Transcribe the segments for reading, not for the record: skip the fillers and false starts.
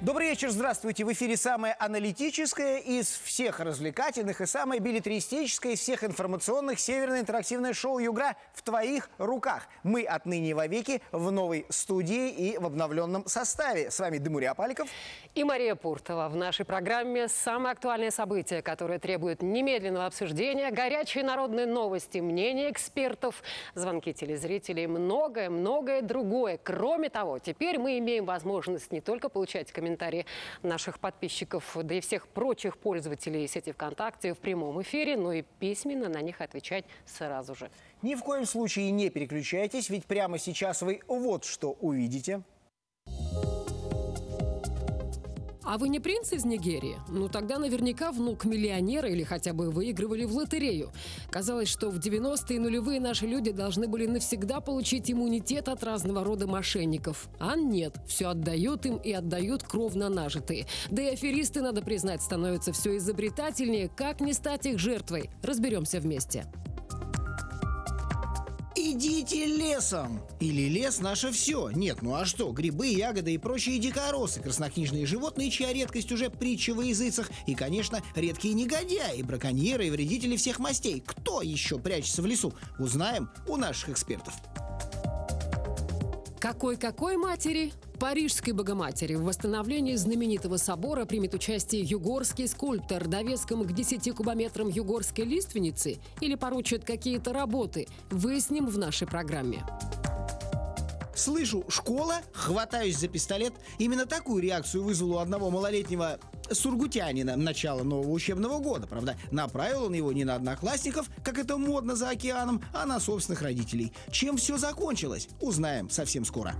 Добрый вечер, здравствуйте. В эфире самое аналитическое из всех развлекательных и самое билетристическое из всех информационных северное интерактивное шоу «Югра» в твоих руках. Мы отныне и вовеки в новой студии и в обновленном составе. С вами Демурий Паликов и Мария Пуртова. В нашей программе самое актуальное событие, которое требует немедленного обсуждения, горячие народные новости, мнения экспертов, звонки телезрителей, многое-многое другое. Кроме того, теперь мы имеем возможность не только получать комментарии наших подписчиков, да и всех прочих пользователей сети ВКонтакте в прямом эфире, но и письменно на них отвечать сразу же. Ни в коем случае не переключайтесь, ведь прямо сейчас вы вот что увидите. А вы не принц из Нигерии? Ну тогда наверняка внук миллионера или хотя бы выигрывали в лотерею. Казалось, что в 90-е и нулевые наши люди должны были навсегда получить иммунитет от разного рода мошенников. А нет, все отдают им и отдают кровно нажитые. Да и аферисты, надо признать, становятся все изобретательнее. Как не стать их жертвой? Разберемся вместе. Идите лесом! Или лес наше все. Нет, ну а что? Грибы, ягоды и прочие дикоросы, краснокнижные животные, чья редкость уже притча во языцах. И, конечно, редкие негодяи, браконьеры и вредители всех мастей. Кто еще прячется в лесу? Узнаем у наших экспертов. Какой-какой матери? Парижской Богоматери. В восстановлении знаменитого собора примет участие югорский скульптор. Довеском к 10 кубометрам югорской лиственницы или поручат какие-то работы? Выясним в нашей программе. Слышу «школа», хватаюсь за пистолет. Именно такую реакцию вызвало у одного малолетнего сургутянина начало нового учебного года. Правда, направил он его не на одноклассников, как это модно за океаном, а на собственных родителей. Чем все закончилось, узнаем совсем скоро.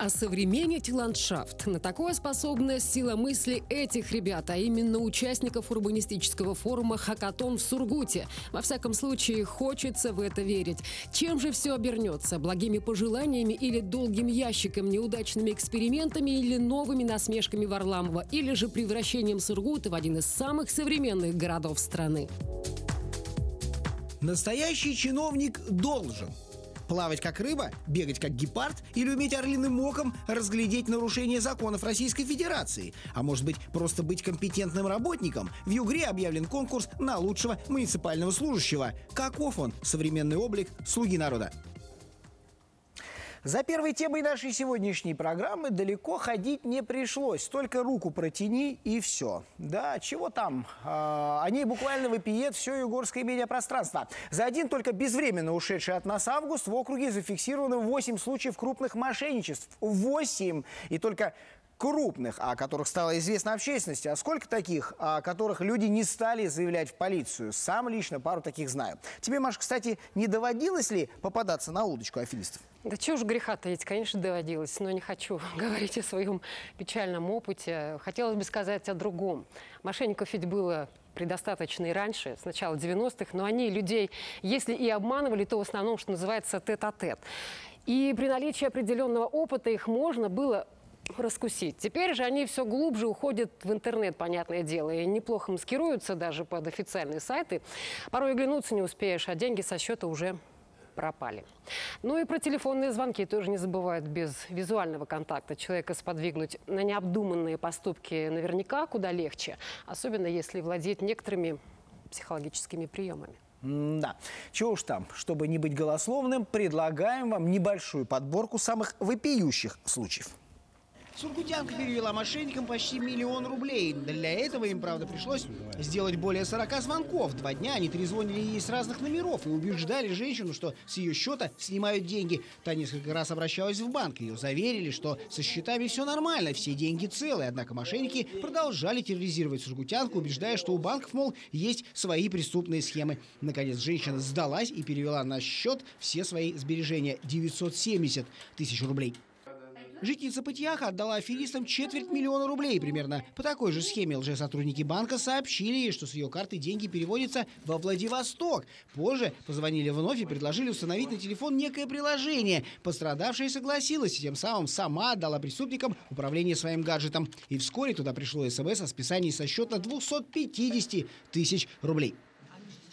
Осовременить ландшафт. На такое способна сила мысли этих ребят, а именно участников урбанистического форума «Хакатон» в Сургуте. Во всяком случае, хочется в это верить. Чем же все обернется? Благими пожеланиями или долгим ящиком, неудачными экспериментами или новыми насмешками Варламова? Или же превращением Сургута в один из самых современных городов страны? Настоящий чиновник должен плавать как рыба, бегать как гепард или уметь орлиным оком разглядеть нарушение законов Российской Федерации. А может быть, просто быть компетентным работником? В Югре объявлен конкурс на лучшего муниципального служащего. Каков он, современный облик слуги народа? За первой темой нашей сегодняшней программы далеко ходить не пришлось. Только руку протяни и все. Да, чего там? О ней буквально вопиет все югорское медиапространство. За один только безвременно ушедший от нас август в округе зафиксировано 8 случаев крупных мошенничеств. 8! И только крупных, о которых стало известно общественности. А сколько таких, о которых люди не стали заявлять в полицию? Сам лично пару таких знаю. Тебе, Маш, кстати, не доводилось ли попадаться на удочку аферистов? Да чего ж греха таить, конечно, доводилось, но не хочу говорить о своем печальном опыте. Хотелось бы сказать о другом. Мошенников ведь было предостаточно и раньше, с начала 90-х, но они людей, если и обманывали, то в основном, что называется, тет-а-тет. И при наличии определенного опыта их можно было раскусить. Теперь же они все глубже уходят в интернет, понятное дело, и неплохо маскируются даже под официальные сайты. Порой оглянуться не успеешь, а деньги со счета уже пропали. Ну и про телефонные звонки тоже не забывают. Без визуального контакта человека сподвигнуть на необдуманные поступки наверняка куда легче, особенно если владеет некоторыми психологическими приемами. Да, чего уж там, чтобы не быть голословным, предлагаем вам небольшую подборку самых вопиющих случаев. Сургутянка перевела мошенникам почти 1 000 000 рублей. Для этого им, правда, пришлось сделать более 40 звонков. 2 дня они перезвонили ей с разных номеров и убеждали женщину, что с ее счета снимают деньги. Та несколько раз обращалась в банк. Ее заверили, что со счетами все нормально, все деньги целые. Однако мошенники продолжали терроризировать сургутянку, убеждая, что у банков, мол, есть свои преступные схемы. Наконец, женщина сдалась и перевела на счет все свои сбережения – 970 тысяч рублей. Жительница Патьяха отдала аферистам 250 000 рублей примерно. По такой же схеме лжесотрудники банка сообщили ей, что с ее карты деньги переводятся во Владивосток. Позже позвонили вновь и предложили установить на телефон некое приложение. Пострадавшая согласилась и тем самым сама отдала преступникам управление своим гаджетом. И вскоре туда пришло СМС о списании со счета 250 тысяч рублей.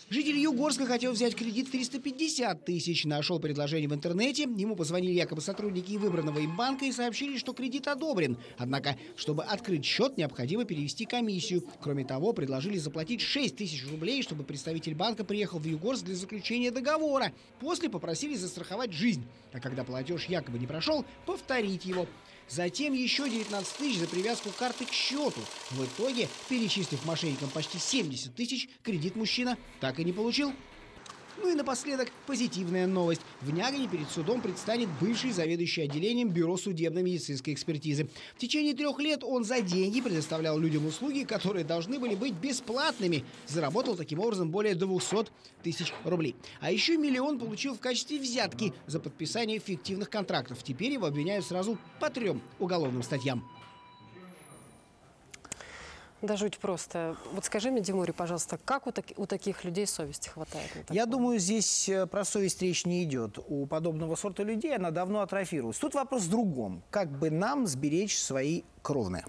Житель Югорска хотел взять кредит в 350 тысяч. Нашел предложение в интернете. Ему позвонили якобы сотрудники выбранного им банка и сообщили, что кредит одобрен. Однако, чтобы открыть счет, необходимо перевести комиссию. Кроме того, предложили заплатить 6 тысяч рублей, чтобы представитель банка приехал в Югорск для заключения договора. После попросили застраховать жизнь. А когда платеж якобы не прошел, повторить его. Затем еще 19 тысяч за привязку карты к счету. В итоге, перечислив мошенникам почти 70 тысяч, кредит мужчина так и не получил. Ну и напоследок позитивная новость. В Нягане перед судом предстанет бывший заведующий отделением Бюро судебно-медицинской экспертизы. В течение 3 лет он за деньги предоставлял людям услуги, которые должны были быть бесплатными. Заработал таким образом более 200 тысяч рублей. А еще 1 миллион получил в качестве взятки за подписание фиктивных контрактов. Теперь его обвиняют сразу по 3 уголовным статьям. Да жуть просто. Вот скажи мне, Демурий, пожалуйста, как у таких людей совести хватает? Я думаю, здесь про совесть речь не идет. У подобного сорта людей она давно атрофировалась. Тут вопрос в другом. Как бы нам сберечь свои кровные?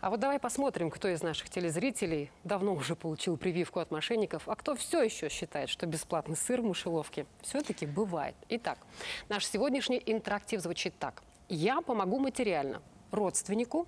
А вот давай посмотрим, кто из наших телезрителей давно уже получил прививку от мошенников, а кто все еще считает, что бесплатный сыр в мышеловке все-таки бывает. Итак, наш сегодняшний интерактив звучит так. Я помогу материально родственнику,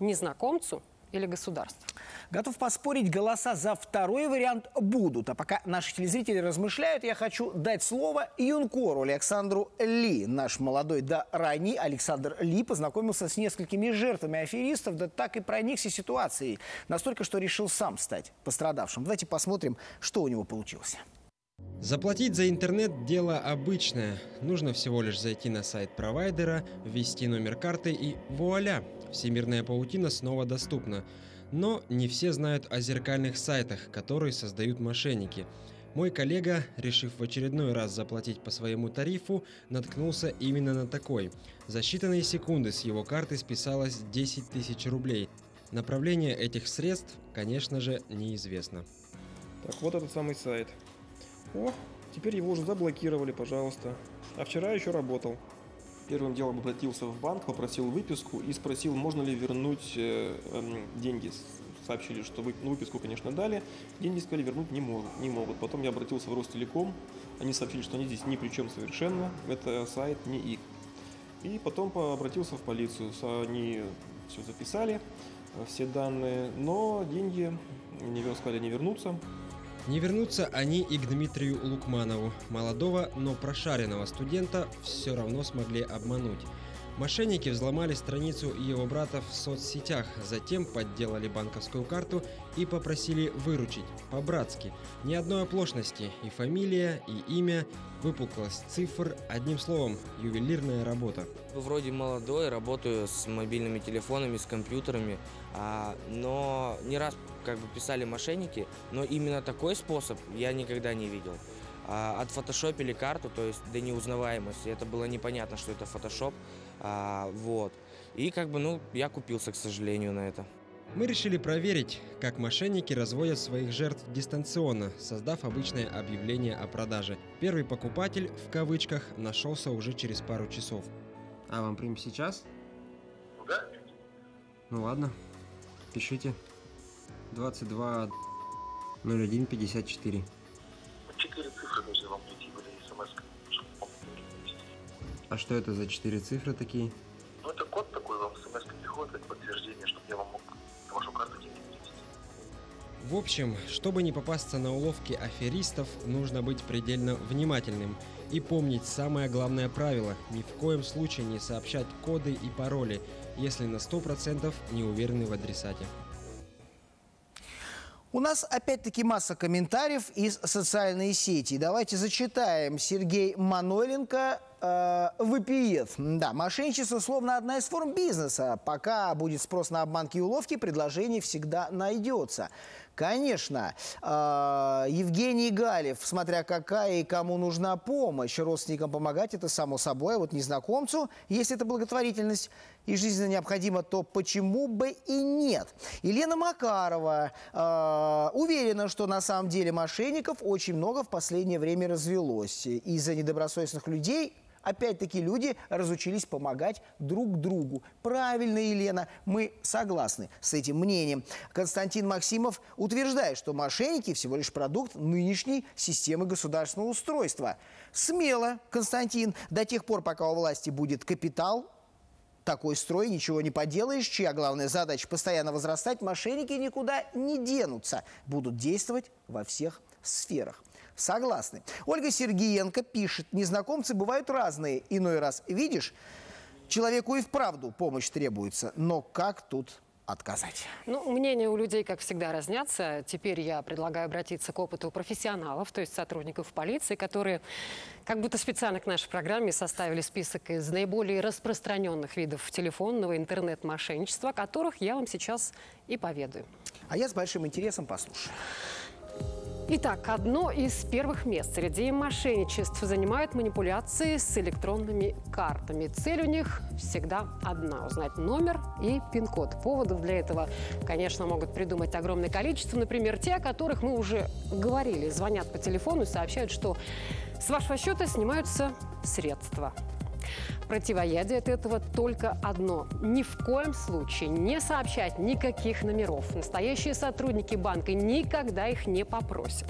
незнакомцу или государство? Готов поспорить, голоса за второй вариант будут. А пока наши телезрители размышляют, я хочу дать слово юнкору Александру Ли. Наш молодой да ранний Александр Ли познакомился с несколькими жертвами аферистов, да так и проникся ситуацией. Настолько, что решил сам стать пострадавшим. Давайте посмотрим, что у него получилось. Заплатить за интернет – дело обычное. Нужно всего лишь зайти на сайт провайдера, ввести номер карты и вуаля! Всемирная паутина снова доступна. Но не все знают о зеркальных сайтах, которые создают мошенники. Мой коллега, решив в очередной раз заплатить по своему тарифу, наткнулся именно на такой. За считанные секунды с его карты списалось 10 тысяч рублей. Направление этих средств, конечно же, неизвестно. Так, вот этот самый сайт. О, теперь его уже заблокировали, пожалуйста. А вчера еще работал. Первым делом обратился в банк, попросил выписку и спросил, можно ли вернуть деньги. Сообщили, что выписку, конечно, дали. Деньги, сказали, вернуть не могут. Потом я обратился в Ростелеком. Они сообщили, что они здесь ни при чем совершенно. Это сайт не их. И потом обратился в полицию. Они все записали, все данные. Но деньги, сказали, не вернутся. Не вернутся они и к Дмитрию Лукманову. Молодого, но прошаренного студента все равно смогли обмануть. Мошенники взломали страницу его брата в соцсетях, затем подделали банковскую карту и попросили выручить по-братски. Ни одной оплошности, и фамилия, и имя, выпуклость цифр, одним словом, ювелирная работа. Вроде молодой, работаю с мобильными телефонами, с компьютерами, но не раз писали мошенники, но именно такой способ я никогда не видел. Отфотошопили карту, то есть до неузнаваемости. Это было непонятно, что это фотошоп. И я купился, к сожалению, на это. Мы решили проверить, как мошенники разводят своих жертв дистанционно, создав обычное объявление о продаже. Первый покупатель, в кавычках, нашелся уже через пару часов. А вам прямо сейчас? Да. Ну ладно, пишите. 22 01 54. 4 цифры должны вам прийти, были смс. А что это за 4 цифры такие? Ну это код такой, вам смс приходит, это подтверждение, чтобы я вам мог на вашу карту деньги перевести. В общем, чтобы не попасться на уловки аферистов, нужно быть предельно внимательным и помнить самое главное правило – ни в коем случае не сообщать коды и пароли, если на 100% не уверены в адресате. У нас опять-таки масса комментариев из социальной сети. Давайте зачитаем. Сергей Мануэленко вопиет. Да, мошенничество словно одна из форм бизнеса. Пока будет спрос на обманки и уловки, предложение всегда найдется. Конечно. Евгений Галев, смотря какая и кому нужна помощь. Родственникам помогать, это само собой. А вот незнакомцу, если это благотворительность и жизненно необходимо, то почему бы и нет? Елена Макарова уверена, что на самом деле мошенников очень много в последнее время развелось. Из-за недобросовестных людей Опять-таки люди разучились помогать друг другу. Правильно, Елена, мы согласны с этим мнением. Константин Максимов утверждает, что мошенники всего лишь продукт нынешней системы государственного устройства. Смело, Константин, до тех пор, пока у власти будет капитал, такой строй, ничего не поделаешь, чья главная задача постоянно возрастать, мошенники никуда не денутся, будут действовать во всех сферах. Согласны. Ольга Сергиенко пишет, незнакомцы бывают разные. Иной раз, видишь, человеку и вправду помощь требуется. Но как тут отказать? Ну, мнения у людей, как всегда, разнятся. Теперь я предлагаю обратиться к опыту профессионалов, то есть сотрудников полиции, которые как будто специально к нашей программе составили список из наиболее распространенных видов телефонного интернет-мошенничества, о которых я вам сейчас и поведаю. А я с большим интересом послушаю. Итак, одно из первых мест среди мошенничеств занимают манипуляции с электронными картами. Цель у них всегда одна – узнать номер и пин-код. Поводов для этого, конечно, могут придумать огромное количество. Например, те, о которых мы уже говорили. Звонят по телефону и сообщают, что с вашего счета снимаются средства. Противоядие от этого только одно. Ни в коем случае не сообщать никаких номеров. Настоящие сотрудники банка никогда их не попросят.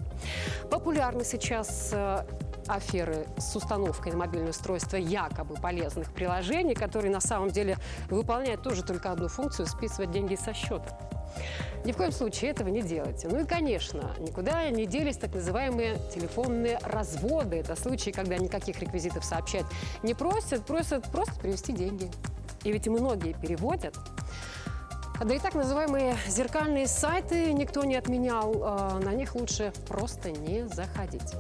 Популярны сейчас аферы с установкой на мобильное устройство якобы полезных приложений, которые на самом деле выполняют тоже только одну функцию – списывать деньги со счета. Ни в коем случае этого не делайте. Ну и, конечно, никуда не делись так называемые телефонные разводы. Это случаи, когда никаких реквизитов сообщать не просят, просто перевести деньги. И ведь многие переводят. Да и так называемые зеркальные сайты никто не отменял. На них лучше просто не заходить.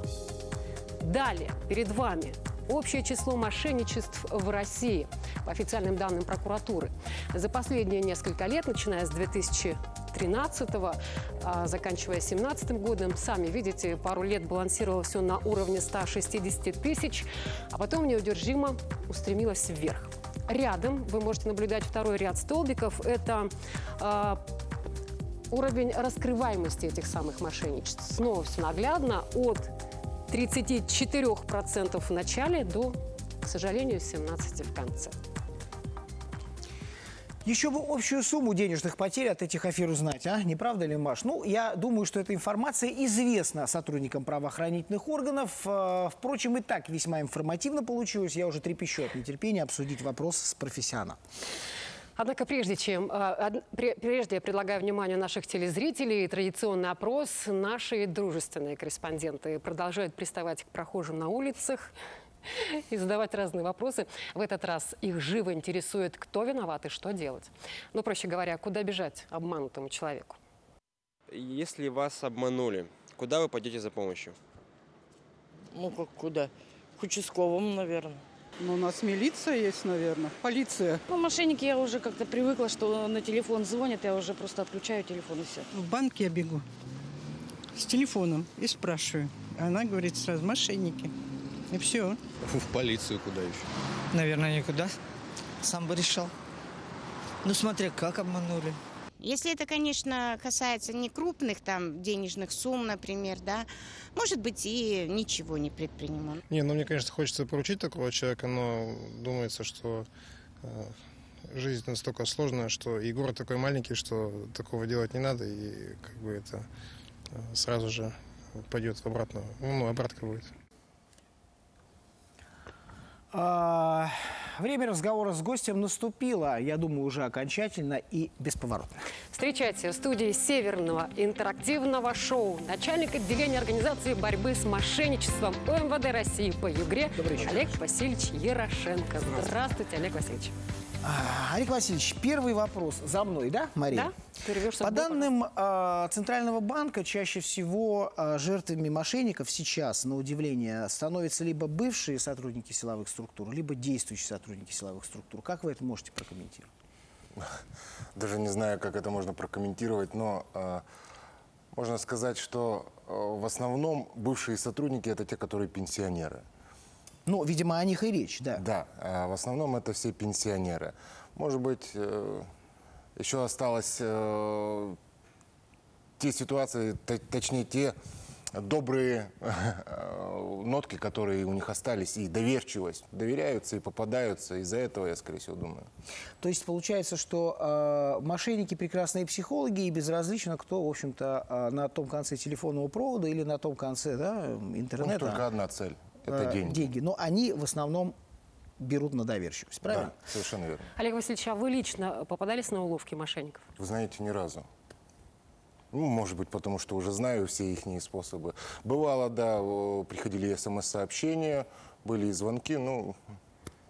Далее, перед вами общее число мошенничеств в России, по официальным данным прокуратуры. За последние несколько лет, начиная с 2013-го, заканчивая 2017 годом, сами видите, пару лет балансировало все на уровне 160 тысяч, а потом неудержимо устремилось вверх. Рядом вы можете наблюдать второй ряд столбиков. Это уровень раскрываемости этих самых мошенничеств. Снова все наглядно от 34% в начале до, к сожалению, 17% в конце. Еще бы общую сумму денежных потерь от этих афер узнать, а? Не правда ли, Маш? Ну, я думаю, что эта информация известна сотрудникам правоохранительных органов. Впрочем, и так весьма информативно получилось. Я уже трепещу от нетерпения обсудить вопрос с профессионалом. Однако прежде я предлагаю вниманию наших телезрителей традиционный опрос. Наши дружественные корреспонденты продолжают приставать к прохожим на улицах и задавать разные вопросы. В этот раз их живо интересует, кто виноват и что делать. Ну, проще говоря, куда бежать обманутому человеку? Если вас обманули, куда вы пойдете за помощью? Ну, как куда? К участковому, наверное. Ну, у нас милиция есть, наверное, полиция. Ну, мошенники, я уже как-то привыкла, что на телефон звонят, я уже просто отключаю телефон и все. В банк я бегу с телефоном и спрашиваю. Она говорит сразу, мошенники. И все. В полицию куда еще? Наверное, никуда. Сам бы решал. Ну, смотря как обманули. Если это, конечно, касается не крупных там денежных сумм, например, да, может быть, и ничего не предпринимал. Не, ну мне, конечно, хочется поручить такого человека, но думается, что жизнь настолько сложная, что и город такой маленький, что такого делать не надо, и как бы это сразу же пойдет в обратную, ну, обратка будет. Время разговора с гостем наступило, я думаю, уже окончательно и бесповоротно. Встречайте в студии Северного интерактивного шоу начальник отделения организации борьбы с мошенничеством УМВД России по Югре Олег Васильевич Ярошенко. Здравствуйте, Олег Васильевич. Олег Васильевич, первый вопрос за мной, да, Мария? Да. По данным Центрального банка, чаще всего жертвами мошенников сейчас, на удивление, становятся либо бывшие сотрудники силовых структур, либо действующие сотрудники силовых структур. Как вы это можете прокомментировать? Даже не знаю, как это можно прокомментировать, но можно сказать, что в основном бывшие сотрудники – это те, которые пенсионеры. Ну, видимо, о них и речь, да. Да, в основном это все пенсионеры. Может быть, еще осталось те ситуации, точнее, те добрые нотки, которые у них остались, и доверчивость. Доверяются и попадаются. Из-за этого, я, скорее всего, думаю. То есть получается, что мошенники прекрасные психологи, и безразлично, кто, в общем-то, на том конце телефонного провода или на том конце, да, интернета. Ну, только одна цель – это деньги. Но они в основном берут на доверчивость, правильно? Да, совершенно верно. Олег Васильевич, а вы лично попадались на уловки мошенников? Вы знаете, ни разу. Ну, может быть, потому что уже знаю все их способы. Бывало, да, приходили смс-сообщения, были и звонки, но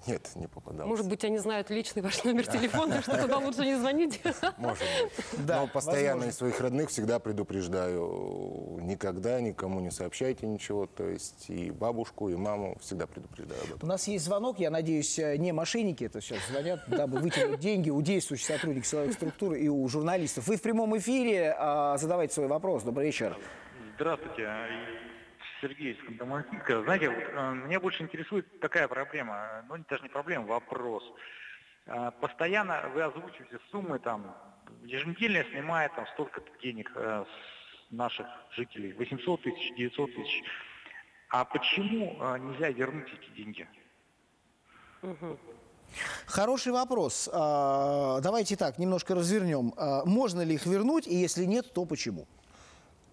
нет, не попадалось. Может быть, они знают личный ваш номер телефона, что туда лучше не звонить? Может быть. Но постоянно из своих родных всегда предупреждаю. Никогда никому не сообщайте ничего. То есть и бабушку, и маму всегда предупреждаю об этом. У нас есть звонок, я надеюсь, не мошенники это сейчас звонят, дабы вытянуть деньги у действующих сотрудников силовых структур и у журналистов. Вы в прямом эфире, задавайте свой вопрос. Добрый вечер. Здравствуйте. Сергей из Ханты-Мансийска. Знаете, вот, меня больше интересует такая проблема, ну даже не проблема, вопрос. Постоянно вы озвучиваете суммы, там, еженедельно снимает там столько-то денег с наших жителей, 800 тысяч, 900 тысяч. А почему нельзя вернуть эти деньги? Хороший вопрос. Давайте так, немножко развернем. Можно ли их вернуть, и если нет, то почему?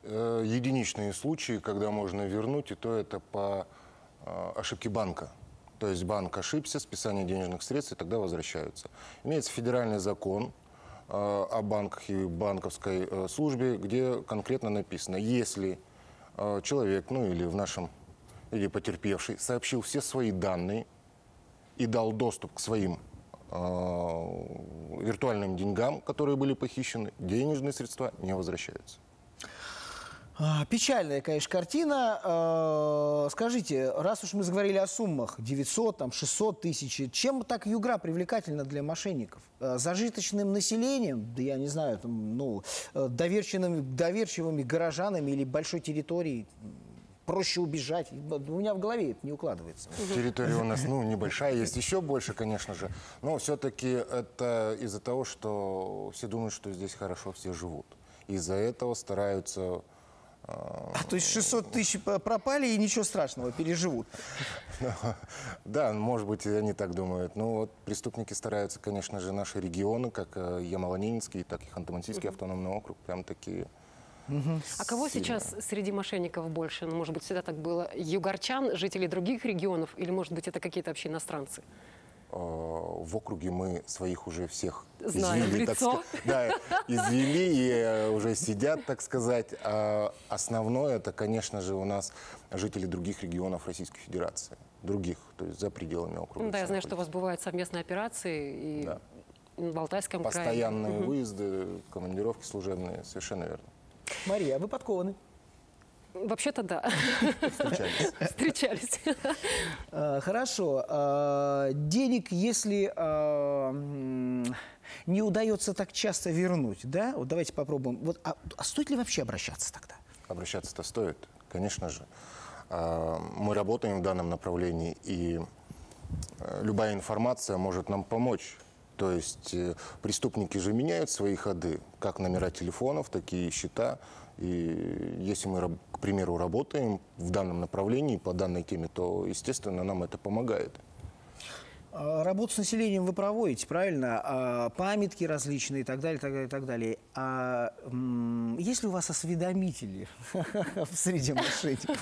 Единичные случаи, когда можно вернуть, и то это по ошибке банка. То есть банк ошибся, списание денежных средств, и тогда возвращаются. Имеется федеральный закон о банках и банковской службе, где конкретно написано, если человек, ну или в нашем, или потерпевший, сообщил все свои данные и дал доступ к своим виртуальным деньгам, которые были похищены, денежные средства не возвращаются. Печальная, конечно, картина. Скажите, раз уж мы заговорили о суммах, 900, там, 600 тысяч, чем так Югра привлекательна для мошенников? Зажиточным населением, да я не знаю, там, ну, доверчивыми горожанами или большой территорией? Проще убежать. У меня в голове это не укладывается. Территория у нас, ну, небольшая, есть еще больше, конечно же. Но все-таки это из-за того, что все думают, что здесь хорошо все живут. Из-за этого стараются... То есть 600 тысяч пропали и ничего страшного, переживут. Да, может быть, они так думают. Но вот преступники стараются, конечно же, наши регионы, как Ямало-Ненецкий, так и Ханты-Мансийский автономный округ, прям такие... А кого сейчас среди мошенников больше? Ну, может быть, всегда так было? Югорчан, жителей других регионов? Или, может быть, это какие-то вообще иностранцы? В округе мы своих уже всех извели, так сказать, да, извели и уже сидят, так сказать. А основное это, конечно же, у нас жители других регионов Российской Федерации, других, то есть за пределами округа. Да, я знаю, что у вас бывают совместные операции и да. В Алтайском крае. Постоянные выезды, командировки служебные, совершенно верно. Мария, вы подкованы? Вообще-то да. Встречались. Хорошо. Денег, если не удается так часто вернуть, да? Вот давайте попробуем. Вот, а стоит ли вообще обращаться тогда? Обращаться-то стоит, конечно же. Мы работаем в данном направлении, и любая информация может нам помочь. То есть преступники же меняют свои ходы, как номера телефонов, такие счета. И если мы, к примеру, работаем в данном направлении, по данной теме, то, естественно, нам это помогает. Работу с населением вы проводите, правильно? Памятки различные и так далее, так далее, так далее. А есть ли у вас осведомители среди мошенников?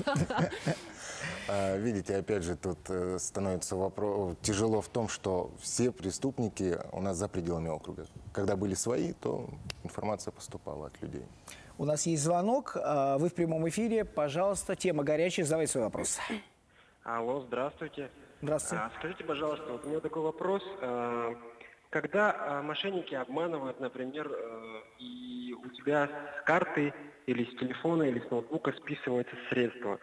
Видите, опять же, тут становится вопрос тяжело в том, что все преступники у нас за пределами округа. Когда были свои, то информация поступала от людей. У нас есть звонок. Вы в прямом эфире. Пожалуйста, тема горячая. Задавайте свой вопрос. Алло, здравствуйте. Здравствуйте. Скажите, пожалуйста, вот у меня такой вопрос. Когда мошенники обманывают, например, и у тебя с карты или с телефона, или с ноутбука списываются средства,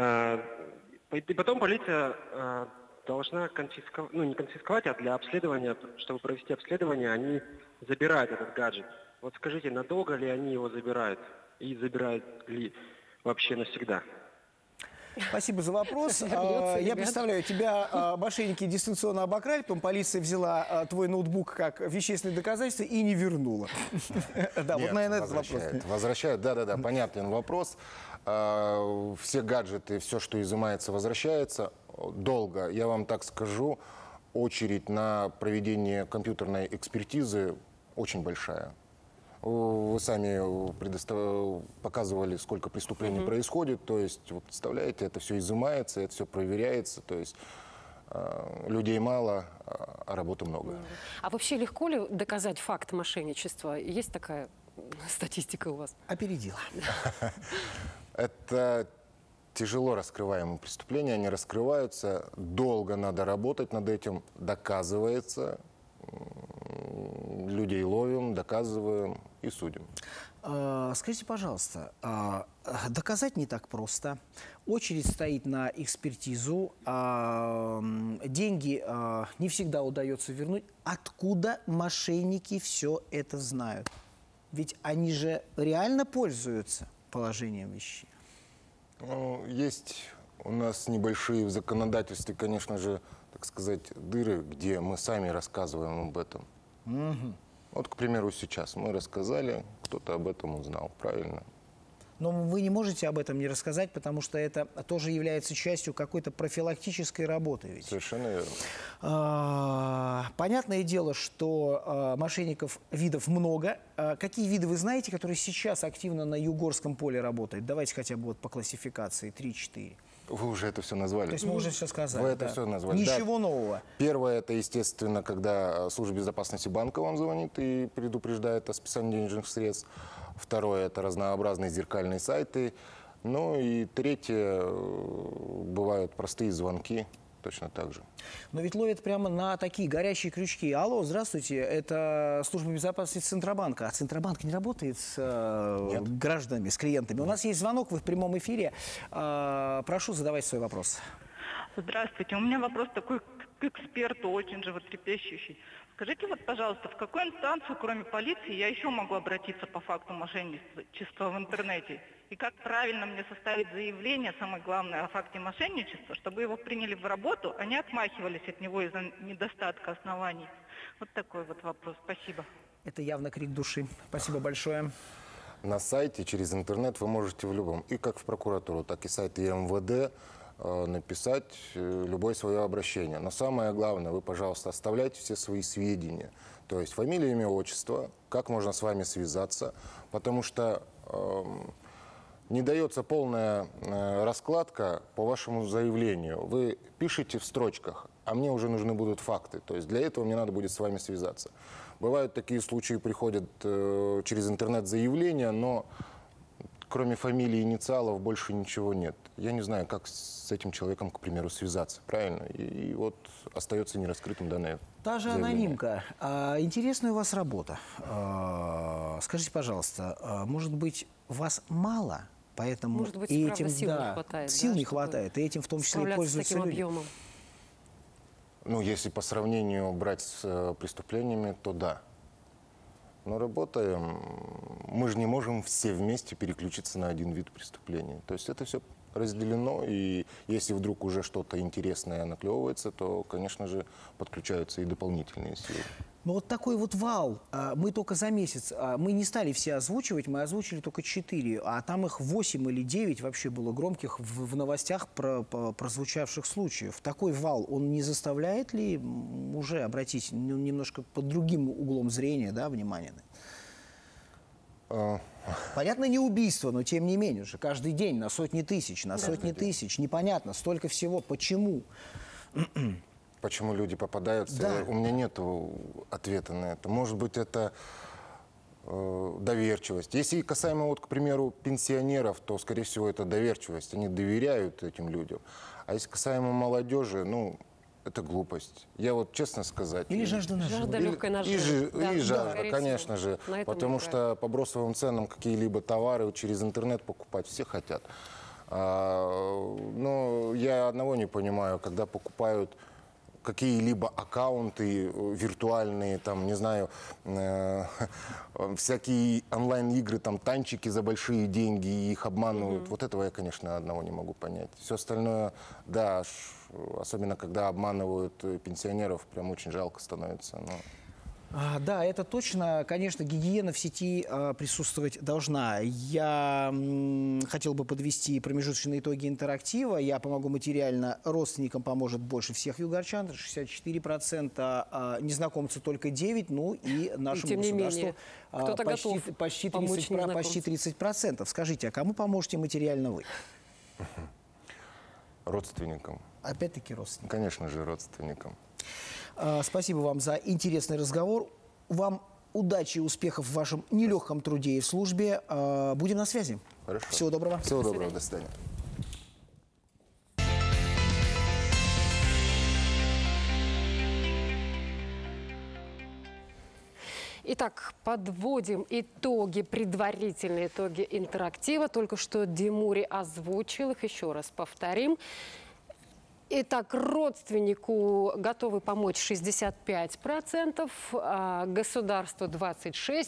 и потом полиция должна конфисковать, ну не конфисковать, а для обследования, чтобы провести обследование, они забирают этот гаджет. Вот скажите, надолго ли они его забирают? И забирают ли вообще навсегда? Спасибо за вопрос. Я представляю, тебя мошенники дистанционно обокрали, потом полиция взяла твой ноутбук как вещественное доказательство и не вернула. Да, вот, наверное, этот вопрос. Возвращают, да-да-да, понятен вопрос. все гаджеты, все, что изымается, возвращается. Долго, я вам так скажу, очередь на проведение компьютерной экспертизы очень большая. Вы сами показывали, сколько преступлений происходит. То есть, вот, представляете, это все изымается, это все проверяется. То есть людей мало, а работы много. А вообще легко ли доказать факт мошенничества? Есть такая статистика у вас? Опередила. Это тяжело раскрываемые преступления, они раскрываются, долго надо работать над этим, доказывается. Людей ловим, доказываем и судим. Скажите, пожалуйста, доказать не так просто. Очередь стоит на экспертизу. Деньги не всегда удается вернуть. Откуда мошенники все это знают? Ведь они же реально пользуются положением вещей. Есть у нас небольшие в законодательстве, конечно же, так сказать, дыры, где мы сами рассказываем об этом. Вот, к примеру, сейчас мы рассказали, кто-то об этом узнал, правильно? Но вы не можете об этом не рассказать, потому что это тоже является частью какой-то профилактической работы. Ведь. Совершенно верно. Понятное дело, что мошенников видов много. Какие виды вы знаете, которые сейчас активно на югорском поле работают? Давайте хотя бы вот по классификации 3-4. Вы уже это все назвали. То есть мы уже все сказали. Вы это все назвали. Ничего нового. Первое, это, естественно, когда служба безопасности банка вам звонит и предупреждает о списании денежных средств. Второе, это разнообразные зеркальные сайты. Ну и третье, бывают простые звонки. Точно так же. Но ведь ловят прямо на такие горящие крючки. Алло, здравствуйте, это служба безопасности Центробанка. А Центробанк не работает с гражданами, с клиентами. Нет. У нас есть звонок, вы в прямом эфире. Прошу, задавайте свой вопрос. Здравствуйте, у меня вопрос такой к эксперту, очень животрепещущий. Скажите, вот, пожалуйста, в какую инстанцию, кроме полиции, я еще могу обратиться по факту мошенничества в интернете? И как правильно мне составить заявление, самое главное, о факте мошенничества, чтобы его приняли в работу, а не отмахивались от него из-за недостатка оснований? Вот такой вот вопрос. Спасибо. Это явно крик души. Спасибо большое. На сайте, через интернет вы можете в любом, и как в прокуратуру, так и сайт МВД, написать любое свое обращение. Но самое главное, вы, пожалуйста, оставляйте все свои сведения. То есть фамилия, имя, отчество, как можно с вами связаться, потому что... не дается полная раскладка по вашему заявлению. Вы пишете в строчках, а мне уже нужны будут факты. То есть для этого мне надо будет с вами связаться. Бывают такие случаи, приходят через интернет заявления, но кроме фамилии и инициалов больше ничего нет. Я не знаю, как с этим человеком, к примеру, связаться. Правильно? И вот остается нераскрытым данное заявление. Та же анонимка. Интересная у вас работа. Скажите, пожалуйста, может быть, вас мало? Поэтому, может быть, и этим сил, да, не хватает, сил не хватает, и этим в том числе и пользуются таким люди. Объемом. Ну, если по сравнению брать с преступлениями, то да. Но работаем, мы же не можем все вместе переключиться на один вид преступления. То есть это все разделено, и если вдруг уже что-то интересное наклевывается, то, конечно же, подключаются и дополнительные силы. Но вот такой вот вал, мы только за месяц, мы не стали все озвучивать, мы озвучили только 4, а там их 8 или 9 вообще было громких в новостях прозвучавших случаев. Такой вал, он не заставляет ли уже обратить немножко под другим углом зрения, да, внимание? Понятно, не убийство, но тем не менее же каждый день на сотни тысяч, непонятно, столько всего, почему? Почему люди попадаются? Да. У меня нет ответа на это. Может быть, это доверчивость. Если касаемо, вот, к примеру, пенсионеров, то, скорее всего, это доверчивость. Они доверяют этим людям. А если касаемо молодежи, ну, это глупость. Я вот, честно сказать... Или жажда наживы. Жажда легкой наживы. И жажда, да, конечно же. Потому что по бросовым ценам какие-либо товары через интернет покупать все хотят. Но я одного не понимаю, когда покупают... какие-либо аккаунты виртуальные, там, не знаю, всякие онлайн-игры, там, танчики за большие деньги, и их обманывают. Вот этого я, конечно, одного не могу понять. Все остальное, да, особенно когда обманывают пенсионеров, прям очень жалко становится. Но... Да, это точно. Конечно, гигиена в сети присутствовать должна. Я хотел бы подвести промежуточные итоги интерактива. Я помогу материально. Родственникам поможет больше всех югорчан. 64%, незнакомцы только 9%. Ну и нашему государству почти 30%. Скажите, а кому поможете материально вы? Родственникам. Опять-таки родственникам. Конечно же, родственникам. Спасибо вам за интересный разговор. Вам удачи и успехов в вашем нелегком труде и в службе. Будем на связи. Хорошо. Всего доброго. Всего доброго. До свидания. Итак, подводим итоги, предварительные итоги интерактива. Только что Демурий озвучил их, еще раз повторим. Итак, родственнику готовы помочь 65%, государству 26%,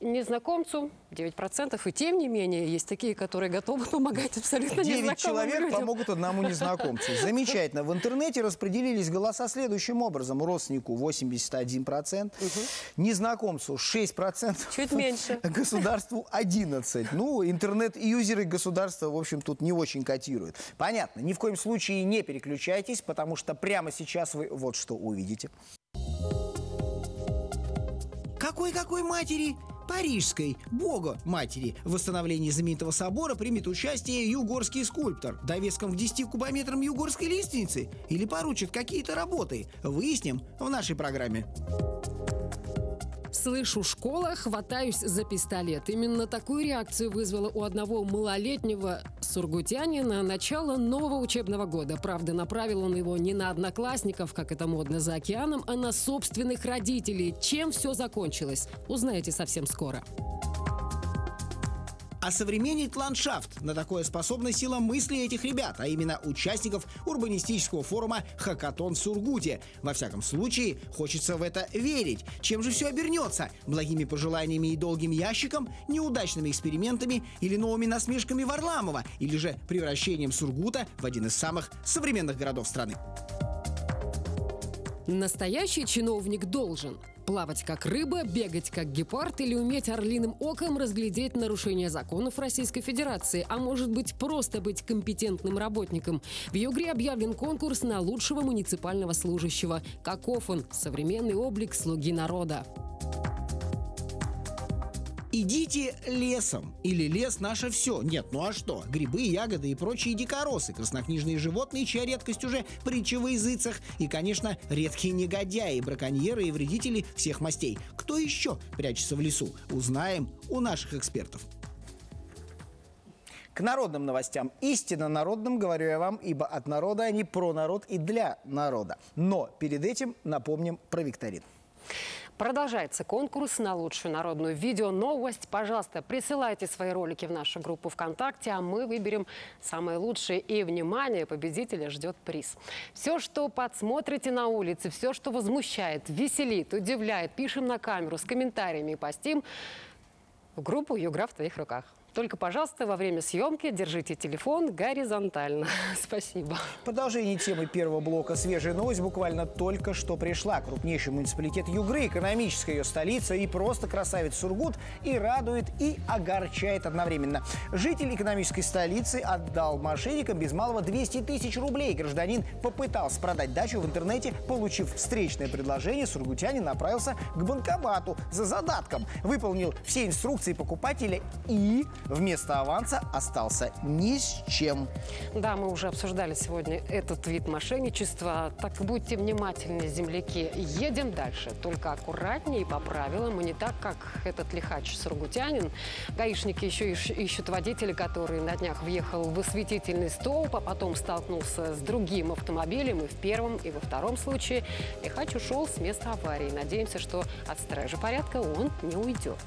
незнакомцу 9%. И тем не менее, есть такие, которые готовы помогать абсолютно незнакомым 9 человек людям. Помогут одному незнакомцу. Замечательно. В интернете распределились голоса следующим образом. Родственнику 81%, незнакомцу 6%. Чуть меньше. Государству 11%. Ну, интернет-юзеры государства, в общем, тут не очень котируют. Понятно. Ни в коем случае не переключайтесь, потому что прямо сейчас вы вот что увидите. Какой-какой матери? Парижской Богоматери. В восстановлении знаменитого собора примет участие югорский скульптор. Довеском к 10 кубометрам югорской лестницы? Или поручат какие-то работы? Выясним в нашей программе. Слышу «школа», хватаюсь за пистолет. Именно такую реакцию вызвала у одного малолетнего сургутянина начало нового учебного года. Правда, направил он его не на одноклассников, как это модно за океаном, а на собственных родителей. Чем все закончилось, узнаете совсем скоро. Осовременить ландшафт. На такое способна сила мысли этих ребят, а именно участников урбанистического форума «Хакатон» в Сургуте. Во всяком случае, хочется в это верить. Чем же все обернется? Благими пожеланиями и долгим ящиком? Неудачными экспериментами? Или новыми насмешками Варламова? Или же превращением Сургута в один из самых современных городов страны? Настоящий чиновник должен плавать как рыба, бегать как гепард или уметь орлиным оком разглядеть нарушения законов Российской Федерации, а может быть просто быть компетентным работником. В Югре объявлен конкурс на лучшего муниципального служащего. Каков он? Современный облик слуги народа. Идите лесом. Или лес наше все. Нет, ну а что? Грибы, ягоды и прочие дикоросы, краснокнижные животные, чья редкость уже притча во языцах. И, конечно, редкие негодяи, браконьеры и вредители всех мастей. Кто еще прячется в лесу? Узнаем у наших экспертов. К народным новостям. Истинно народным, говорю я вам, ибо от народа они про народ и для народа. Но перед этим напомним про викторин. Продолжается конкурс на лучшую народную видео-новость. Пожалуйста, присылайте свои ролики в нашу группу ВКонтакте, а мы выберем самые лучшие. И, внимание, победителя ждет приз. Все, что подсмотрите на улице, все, что возмущает, веселит, удивляет, пишем на камеру с комментариями и постим в группу «Югра в твоих руках». Только, пожалуйста, во время съемки держите телефон горизонтально. Спасибо. Продолжение темы первого блока. Свежая новость буквально только что пришла. Крупнейший муниципалитет Югры, экономическая ее столица и просто красавец Сургут, и радует, и огорчает одновременно. Житель экономической столицы отдал мошенникам без малого 200 тысяч рублей. Гражданин попытался продать дачу в интернете. Получив встречное предложение, сургутянин направился к банкомату за задатком. Выполнил все инструкции покупателя и... вместо аванса остался ни с чем. Да, мы уже обсуждали сегодня этот вид мошенничества. Так будьте внимательны, земляки. Едем дальше. Только аккуратнее и по правилам. И не так, как этот лихач-сургутянин. Гаишники еще ищут водителя, который на днях въехал в осветительный столб, а потом столкнулся с другим автомобилем. И в первом, и во втором случае лихач ушел с места аварии. Надеемся, что от стражи порядка он не уйдет.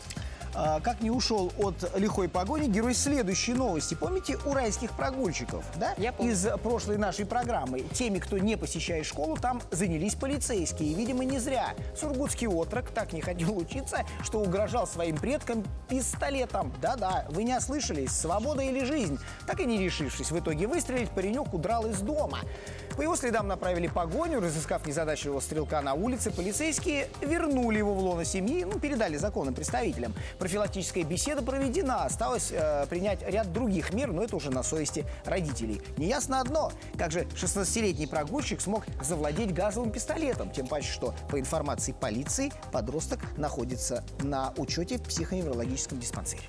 Как не ушел от лихой погони герой следующей новости. Помните уральских прогульщиков, да? Я помню. Из прошлой нашей программы. Теми, кто не посещает школу, там занялись полицейские. И, видимо, не зря. Сургутский отрок так не хотел учиться, что угрожал своим предкам пистолетом. Да-да, вы не ослышались. Свобода или жизнь? Так и не решившись в итоге выстрелить, паренек удрал из дома. По его следам направили погоню, разыскав незадачливого стрелка на улице. Полицейские вернули его в лоно семьи, передали законным представителям. Профилактическая беседа проведена. Осталось принять ряд других мер, но это уже на совести родителей. Неясно одно, как же 16-летний прогульщик смог завладеть газовым пистолетом, тем паче, что, по информации полиции, подросток находится на учете в психоневрологическом диспансере.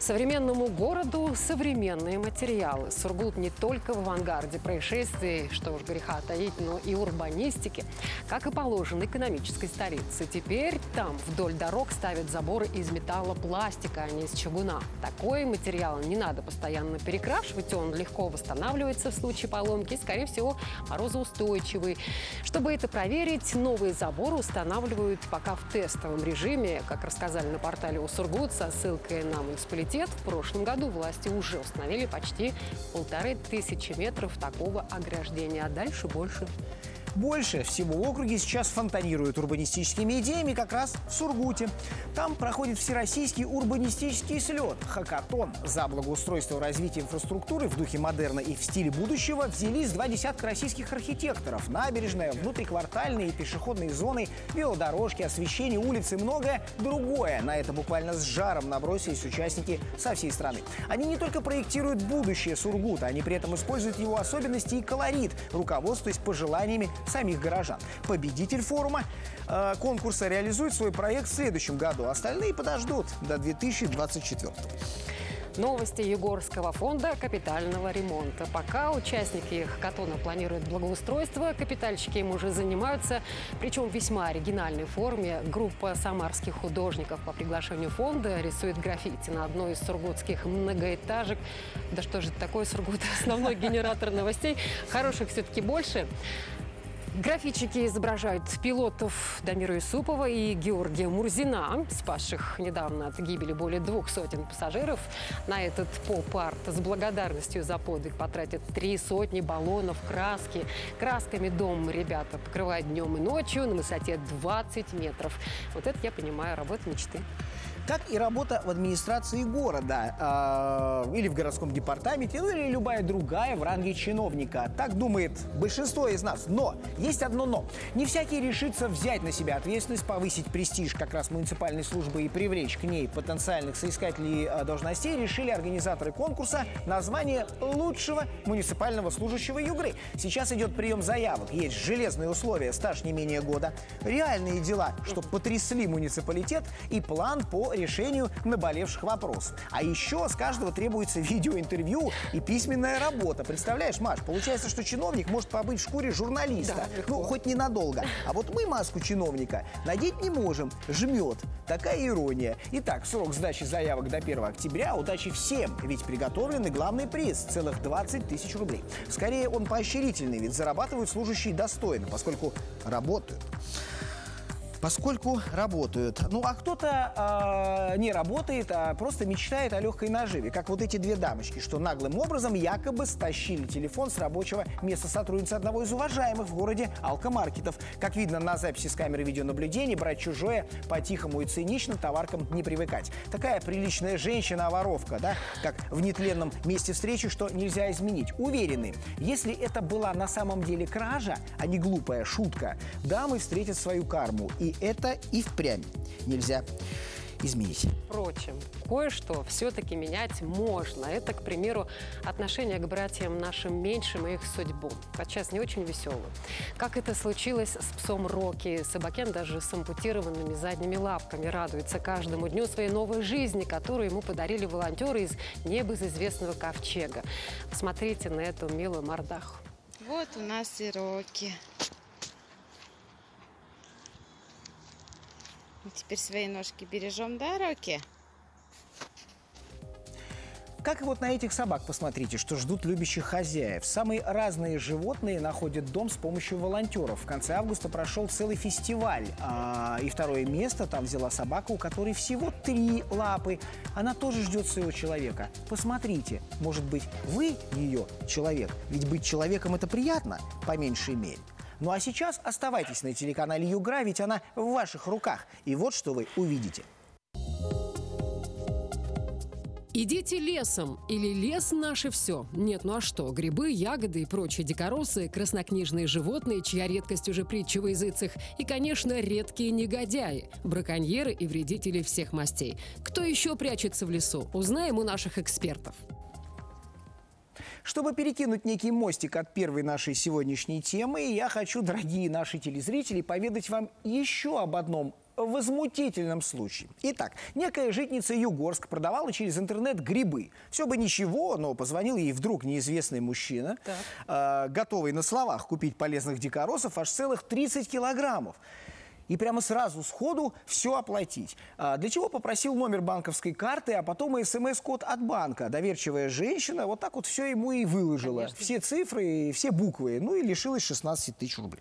Современному городу современные материалы. Сургут не только в авангарде происшествий, что уж греха таить, но и урбанистики, как и положено экономической столице. Теперь там вдоль дорог ставят заборы из металлопластика, а не из чугуна. Такой материал не надо постоянно перекрашивать, он легко восстанавливается в случае поломки, скорее всего, морозоустойчивый. Чтобы это проверить, новые заборы устанавливают пока в тестовом режиме, как рассказали на портале «Сургут» со ссылкой на муниципалитет. В прошлом году власти уже установили почти 1500 метров такого ограждения, а дальше больше. Больше всего в округе сейчас фонтанируют урбанистическими идеями как раз в Сургуте. Там проходит всероссийский урбанистический слет «Хакатон». За благоустройство и развитие инфраструктуры в духе модерна и в стиле будущего взялись 2 десятка российских архитекторов. Набережная, внутриквартальные и пешеходные зоны, велодорожки, освещение, улицы и многое другое. На это буквально с жаром набросились участники со всей страны. Они не только проектируют будущее Сургута, они при этом используют его особенности и колорит, руководствуясь пожеланиями самих горожан. Победитель форума конкурса реализует свой проект в следующем году. Остальные подождут до 2024. Новости Югорского фонда капитального ремонта. Пока участники хакатона планируют благоустройство, капитальщики им уже занимаются, причем в весьма оригинальной форме. Группа самарских художников по приглашению фонда рисует граффити на одной из сургутских многоэтажек. Да что же такое Сургут? Основной генератор новостей. Хороших все-таки больше. Графичики изображают пилотов Дамира Юсупова и Георгия Мурзина, спасших недавно от гибели более 200 пассажиров. На этот поп-арт с благодарностью за подвиг потратят 3 сотни баллонов краски. Красками дом ребята покрывают днем и ночью на высоте 20 метров. Вот это, я понимаю, работа мечты. Как и работа в администрации города, или в городском департаменте, или любая другая в ранге чиновника. Так думает большинство из нас. Но есть одно но. Не всякий решится взять на себя ответственность, повысить престиж как раз муниципальной службы и привлечь к ней потенциальных соискателей должностей, решили организаторы конкурса название лучшего муниципального служащего Югры. Сейчас идет прием заявок. Есть железные условия, стаж не менее года, реальные дела, что потрясли муниципалитет, и план по решению наболевших вопросов. А еще с каждого требуется видеоинтервью и письменная работа. Представляешь, Маш, получается, что чиновник может побыть в шкуре журналиста. Да, ну, хоть ненадолго. А вот мы маску чиновника надеть не можем. Жмет. Такая ирония. Итак, срок сдачи заявок до 1 октября. Удачи всем. Ведь приготовленный главный приз – целых 20 000 рублей. Скорее, он поощрительный, ведь зарабатывают служащие достойно, поскольку работают. Ну, а кто-то не работает, а просто мечтает о легкой наживе. Как вот эти 2 дамочки, что наглым образом якобы стащили телефон с рабочего места сотрудницы одного из уважаемых в городе алкомаркетов. Как видно на записи с камеры видеонаблюдения, брать чужое по-тихому и цинично, товаркам не привыкать. Такая приличная женщина-воровка, да, как в нетленном месте встречи, что нельзя изменить. Уверены, если это была на самом деле кража, а не глупая шутка, дамы встретят свою карму. И это и впрямь нельзя изменить. Впрочем, кое-что все-таки менять можно. Это, к примеру, отношение к братьям нашим меньшим и их судьбу. Подчас не очень веселую. Как это случилось с псом Рокки. Собакен даже с ампутированными задними лапками радуется каждому дню своей новой жизни, которую ему подарили волонтеры из небезызвестного ковчега. Посмотрите на эту милую мордаху. Вот у нас и Рокки. Теперь свои ножки бережем, да, Рокки? Как и вот на этих собак, посмотрите, что ждут любящих хозяев. Самые разные животные находят дом с помощью волонтеров. В конце августа прошел целый фестиваль. И 2-е место там взяла собака, у которой всего 3 лапы. Она тоже ждет своего человека. Посмотрите, может быть, вы ее человек? Ведь быть человеком – это приятно, по меньшей мере. Ну а сейчас оставайтесь на телеканале Югра, ведь она в ваших руках. И вот что вы увидите. Идите лесом или лес наше все. Нет, ну а что? Грибы, ягоды и прочие дикоросы, краснокнижные животные, чья редкость уже притча во языцах, и, конечно, редкие негодяи, браконьеры и вредители всех мастей. Кто еще прячется в лесу? Узнаем у наших экспертов. Чтобы перекинуть некий мостик от первой нашей сегодняшней темы, я хочу, дорогие наши телезрители, поведать вам еще об одном возмутительном случае. Итак, некая житница Югорск продавала через интернет грибы. Все бы ничего, но позвонил ей вдруг неизвестный мужчина, готовый на словах купить полезных дикоросов аж целых 30 килограммов. И прямо сразу сходу все оплатить. Для чего попросил номер банковской карты, а потом и смс-код от банка. Доверчивая женщина вот так вот все ему и выложила. Конечно. Все цифры, все буквы. Ну и лишилась 16 тысяч рублей.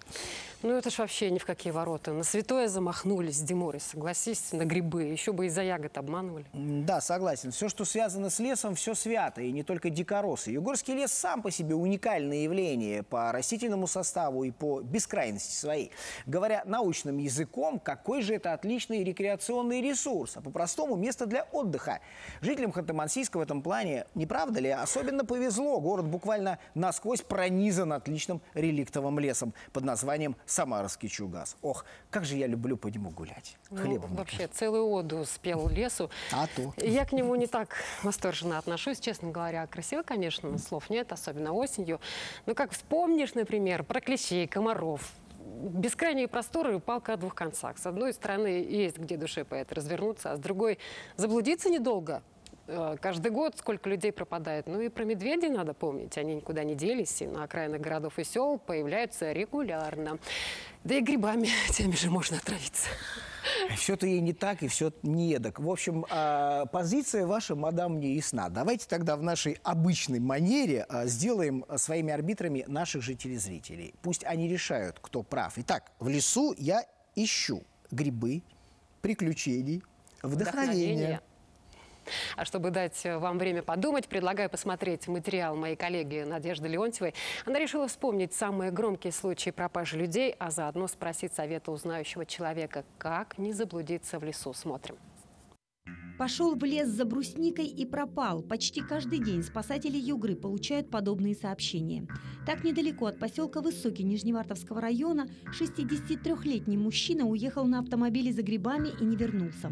Ну это ж вообще ни в какие ворота. На святое замахнулись, Демурий, согласись, на грибы. Еще бы и за ягод обманывали. Да, согласен. Все, что связано с лесом, все свято. И не только дикоросы. Югорский лес сам по себе уникальное явление по растительному составу и по бескрайности своей. Говоря научным языком, какой же это отличный рекреационный ресурс, а по-простому место для отдыха. Жителям Ханты-Мансийска в этом плане, не правда ли, особенно повезло. Город буквально насквозь пронизан отличным реликтовым лесом под названием Самарский Чугас. Ох, как же я люблю по нему гулять. Хлебом. Ну, вообще, целую оду спел лесу. А то. Я к нему не так восторженно отношусь, честно говоря. Красиво, конечно, слов нет, особенно осенью. Но как вспомнишь, например, про клещей, комаров. Бескрайние просторы, палка о двух концах. С одной стороны, есть где душе поэт развернуться, а с другой заблудиться недолго. Каждый год сколько людей пропадает. Ну и про медведей надо помнить. Они никуда не делись, и на окраинах городов и сел появляются регулярно. Да и грибами теми же можно отравиться. Все-то ей не так, и все не эдак. В общем, позиция ваша, мадам, не ясна. Давайте тогда в нашей обычной манере сделаем своими арбитрами наших же телезрителей. Пусть они решают, кто прав. Итак, в лесу я ищу грибы, приключений, вдохновения. А чтобы дать вам время подумать, предлагаю посмотреть материал моей коллеги Надежды Леонтьевой. Она решила вспомнить самые громкие случаи пропажи людей, а заодно спросить совета у знающего человека, как не заблудиться в лесу. Смотрим. Пошел в лес за брусникой и пропал. Почти каждый день спасатели Югры получают подобные сообщения. Так, недалеко от поселка Высокий Нижневартовского района 63-летний мужчина уехал на автомобиле за грибами и не вернулся.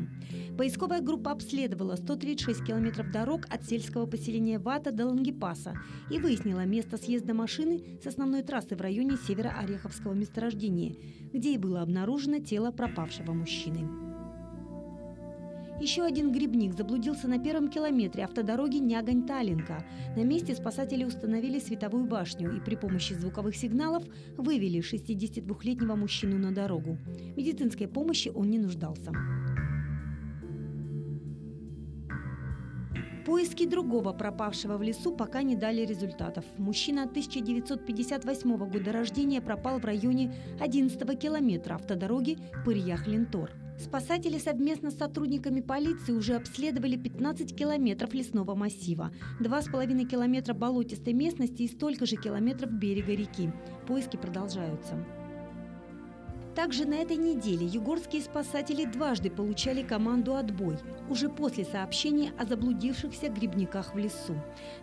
Поисковая группа обследовала 136 километров дорог от сельского поселения Вата до Лангепаса и выяснила место съезда машины с основной трассы в районе северо-ореховского месторождения, где и было обнаружено тело пропавшего мужчины. Еще один грибник заблудился на первом километре автодороги Нягань-Талинка. На месте спасатели установили световую башню и при помощи звуковых сигналов вывели 62-летнего мужчину на дорогу. Медицинской помощи он не нуждался. Поиски другого пропавшего в лесу пока не дали результатов. Мужчина 1958 года рождения пропал в районе 11-го километра автодороги Пырьях-Лентор. Спасатели совместно с сотрудниками полиции уже обследовали 15 километров лесного массива, 2,5 километра болотистой местности и столько же километров берега реки. Поиски продолжаются. Также на этой неделе югорские спасатели дважды получали команду «Отбой» уже после сообщения о заблудившихся грибниках в лесу.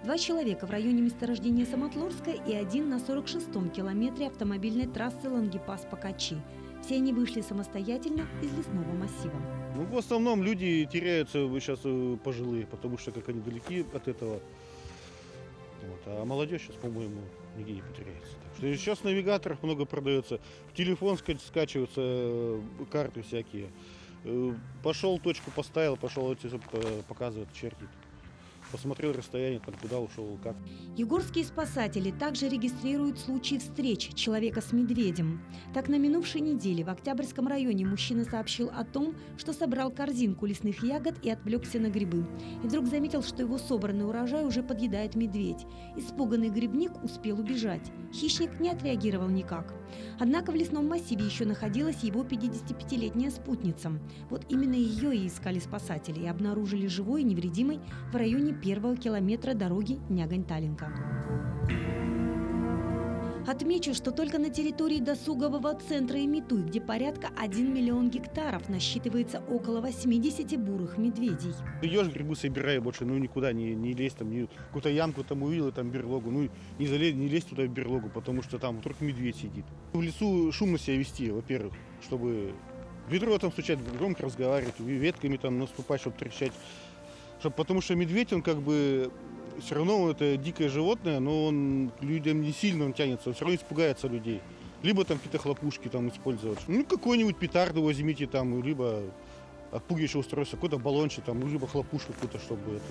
Два человека в районе месторождения Самотлорская и один на 46-м километре автомобильной трассы Лангепас-Покачи. Все они вышли самостоятельно из лесного массива. Ну, в основном люди теряются сейчас пожилые, потому что как они далеки от этого. Вот. А молодежь сейчас, по-моему, нигде не потеряется. Так что сейчас в навигаторах много продается, в телефон скачиваются карты всякие. Пошел, точку поставил, пошел, показывает, чертит. Посмотрел расстояние, там, куда ушел, как. Югорские спасатели также регистрируют случаи встреч человека с медведем. Так, на минувшей неделе в Октябрьском районе мужчина сообщил о том, что собрал корзинку лесных ягод и отвлекся на грибы. И вдруг заметил, что его собранный урожай уже подъедает медведь. Испуганный грибник успел убежать. Хищник не отреагировал никак. Однако в лесном массиве еще находилась его 55-летняя спутница. Вот именно ее и искали спасатели и обнаружили живой и невредимой в районе первого километра дороги Нягань-Талинка. Отмечу, что только на территории досугового центра Имитуй, где порядка 1 миллион гектаров, насчитывается около 80 бурых медведей. Идешь, грибы собирай, больше никуда не лезь, какую-то ямку там увидел, там берлогу, не лезь туда в берлогу, потому что там вдруг медведь сидит. В лесу шумно себя вести, во-первых, чтобы ведро там стучать, громко разговаривать, ветками там наступать, чтобы трещать. Потому что медведь, он как бы все равно это дикое животное, но он людям не сильно тянется, он все равно испугается людей. Либо там какие-то хлопушки там использовать. Какой-нибудь петарду возьмите там, либо отпугивающее устройство, какой-то баллончик там, либо хлопушку какую-то, чтобы это...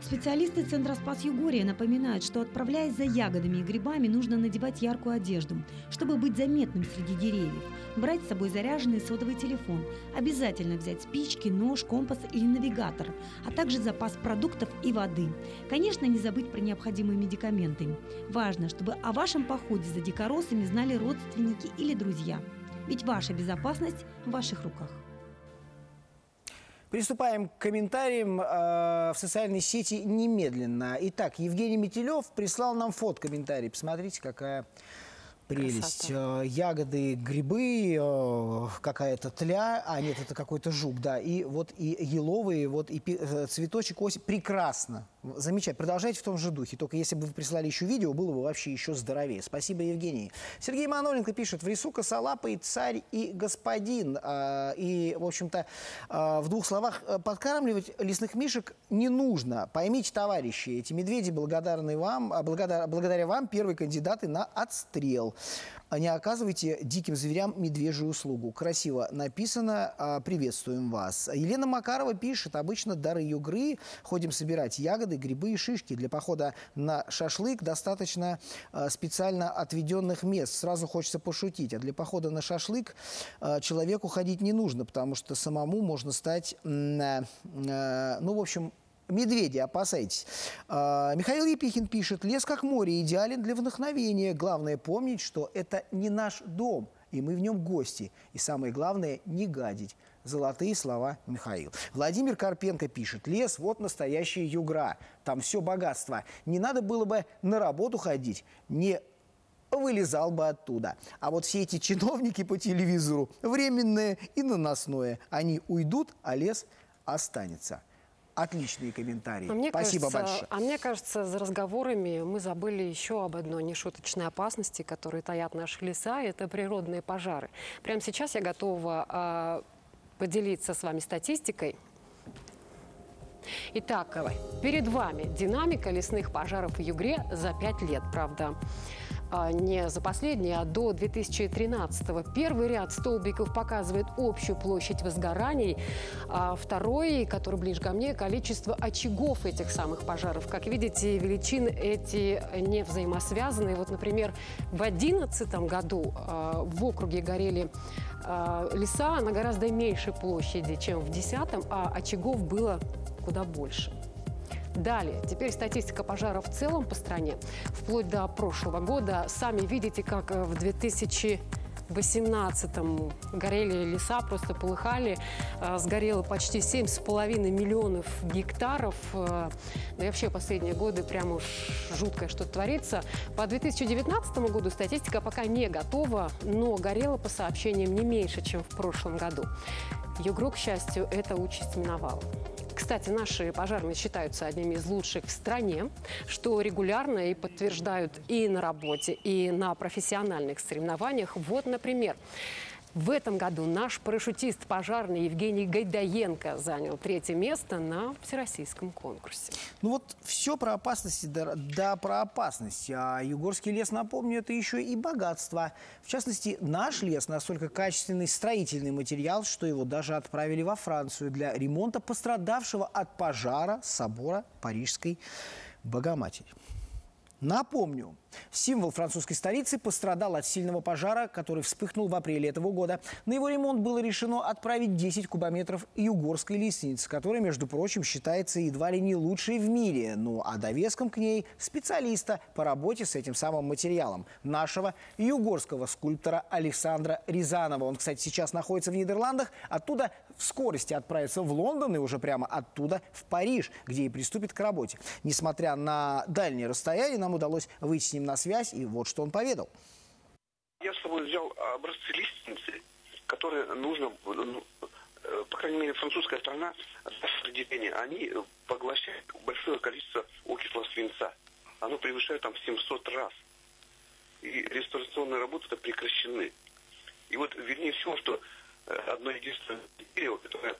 Специалисты Центра Спас-Югория напоминают, что, отправляясь за ягодами и грибами, нужно надевать яркую одежду, чтобы быть заметным среди деревьев, брать с собой заряженный сотовый телефон, обязательно взять спички, нож, компас или навигатор, а также запас продуктов и воды. Конечно, не забыть про необходимые медикаменты. Важно, чтобы о вашем походе за дикоросами знали родственники или друзья. Ведь ваша безопасность в ваших руках. Приступаем к комментариям в социальной сети немедленно. Итак, Евгений Метелев прислал нам фотокомментарий. Посмотрите, какая прелесть. Красота. Ягоды, грибы, какая-то тля. А нет, это какой-то жук, да. И вот и еловые, вот и цветочек осень. Прекрасно. Замечательно. Продолжайте в том же духе. Только если бы вы прислали еще видео, было бы вообще еще здоровее. Спасибо, Евгений. Сергей Мануэленко пишет: в лесу косолапый царь и господин. И, в общем-то, в двух словах, подкармливать лесных мишек не нужно. Поймите, товарищи, эти медведи благодарны вам, благодаря вам первые кандидаты на отстрел. Не оказывайте диким зверям медвежью услугу. Красиво написано. Приветствуем вас. Елена Макарова пишет: обычно дары Югры. Ходим собирать ягоды, грибы и шишки. Для похода на шашлык достаточно специально отведенных мест. Сразу хочется пошутить. А для похода на шашлык человеку ходить не нужно, потому что самому можно стать, в общем... Медведи, опасайтесь. Михаил Епихин пишет: лес как море идеален для вдохновения. Главное помнить, что это не наш дом, и мы в нем гости. И самое главное, не гадить. Золотые слова Михаил. Владимир Карпенко пишет: лес – вот настоящая Югра. Там все богатство. Не надо было бы на работу ходить, не вылезал бы оттуда. А вот все эти чиновники по телевизору временное и наносное. Они уйдут, а лес останется. Отличные комментарии. Спасибо большое. А мне кажется, за разговорами мы забыли еще об одной нешуточной опасности, которую таят наши леса, это природные пожары. Прямо сейчас я готова поделиться с вами статистикой. Итак, перед вами динамика лесных пожаров в Югре за 5 лет, правда. Не за последние, а до 2013-го. Первый ряд столбиков показывает общую площадь возгораний, а второй, который ближе ко мне, количество очагов этих самых пожаров. Как видите, величины эти не взаимосвязаны. Вот, например, в 2011 году в округе горели леса на гораздо меньшей площади, чем в 2010, а очагов было куда больше. Далее, теперь статистика пожаров в целом по стране, вплоть до прошлого года. Сами видите, как в 2018-м горели леса, просто полыхали. Сгорело почти 7,5 миллионов гектаров. Да и вообще последние годы прям уж жуткое что-то творится. По 2019 году статистика пока не готова, но горело, по сообщениям, не меньше, чем в прошлом году. Югру, к счастью, эта участь миновала. Кстати, наши пожарные считаются одними из лучших в стране, что регулярно и подтверждают и на работе, и на профессиональных соревнованиях. Вот, например, в этом году наш парашютист-пожарный Евгений Гайдаенко занял 3-е место на всероссийском конкурсе. Ну вот все про опасности, да про опасность. А югорский лес, напомню, это еще и богатство. В частности, наш лес настолько качественный строительный материал, что его даже отправили во Францию для ремонта пострадавшего от пожара собора Парижской Богоматери. Напомню, символ французской столицы пострадал от сильного пожара, который вспыхнул в апреле этого года. На его ремонт было решено отправить 10 кубометров югорской лестницы, которая, между прочим, считается едва ли не лучшей в мире. Ну а довеском к ней специалиста по работе с этим самым материалом, нашего югорского скульптора Александра Рязанова. Он, кстати, сейчас находится в Нидерландах, оттуда в скорости отправится в Лондон и уже прямо оттуда в Париж, где и приступит к работе. Несмотря на дальние расстояния, нам удалось выйти с ним на связь, и вот что он поведал. Я с собой взял образцы лиственницы, которые нужно, по крайней мере, французская сторона, они поглощают большое количество окислого свинца. Оно превышает там 700 раз. И реставрационные работы-то прекращены. И вот, вернее всего, что одно единственное дерево, которое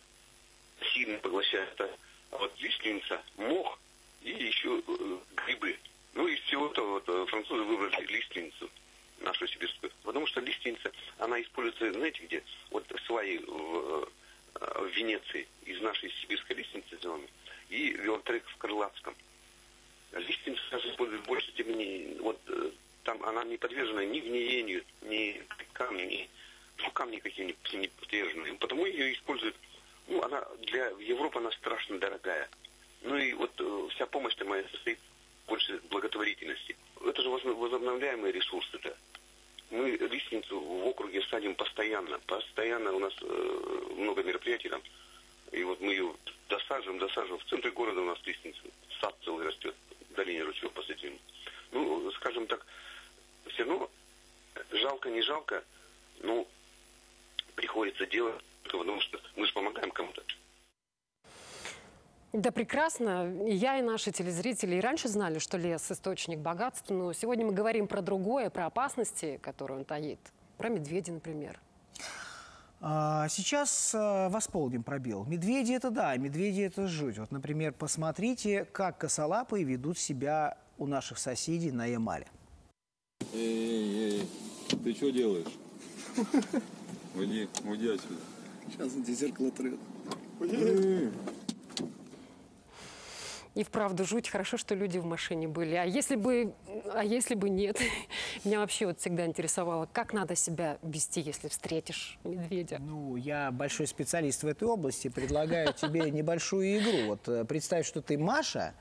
сильно поглощает, это вот лиственница, мох и еще грибы. Ну, из всего-то вот, французы выбрали лиственницу, нашу сибирскую. Потому что лиственница, она используется, знаете где? Вот свои в Венеции, из нашей сибирской лиственницы сделаны, и велотрек в Крылатском. Лиственница используется в большей степени, вот там она не подвержена ни гниению, ни камню, ни... Ну, камни какие-нибудь не подвержены. Потому ее используют... Ну, она для Европы она страшно дорогая. Ну и вот вся помощь-то моя состоит больше благотворительности. Это же возобновляемые ресурсы-то. Мы лиственницу в округе садим постоянно. Постоянно у нас много мероприятий там. И вот мы ее досаживаем. В центре города у нас лиственница. Сад целый растет. В долине ручьев посадим. Ну, скажем так, все равно жалко, не жалко. Ну, приходится делать, потому что мы же помогаем кому-то. Да, прекрасно. Я и наши телезрители и раньше знали, что лес – источник богатства, но сегодня мы говорим про другое, про опасности, которые он таит. Про медведя, например. Сейчас восполним пробел. Медведи – это да, медведи – это жуть. Вот, например, посмотрите, как косолапые ведут себя у наших соседей на Ямале. Эй, ты что делаешь? Уйди, уйди отсюда. Сейчас он тебе зеркало трет. И вправду жуть. Хорошо, что люди в машине были. А если бы нет? Меня вообще вот всегда интересовало, как надо себя вести, если встретишь медведя. Ну, я большой специалист в этой области. Предлагаю тебе небольшую игру. Вот представь, что ты Маша.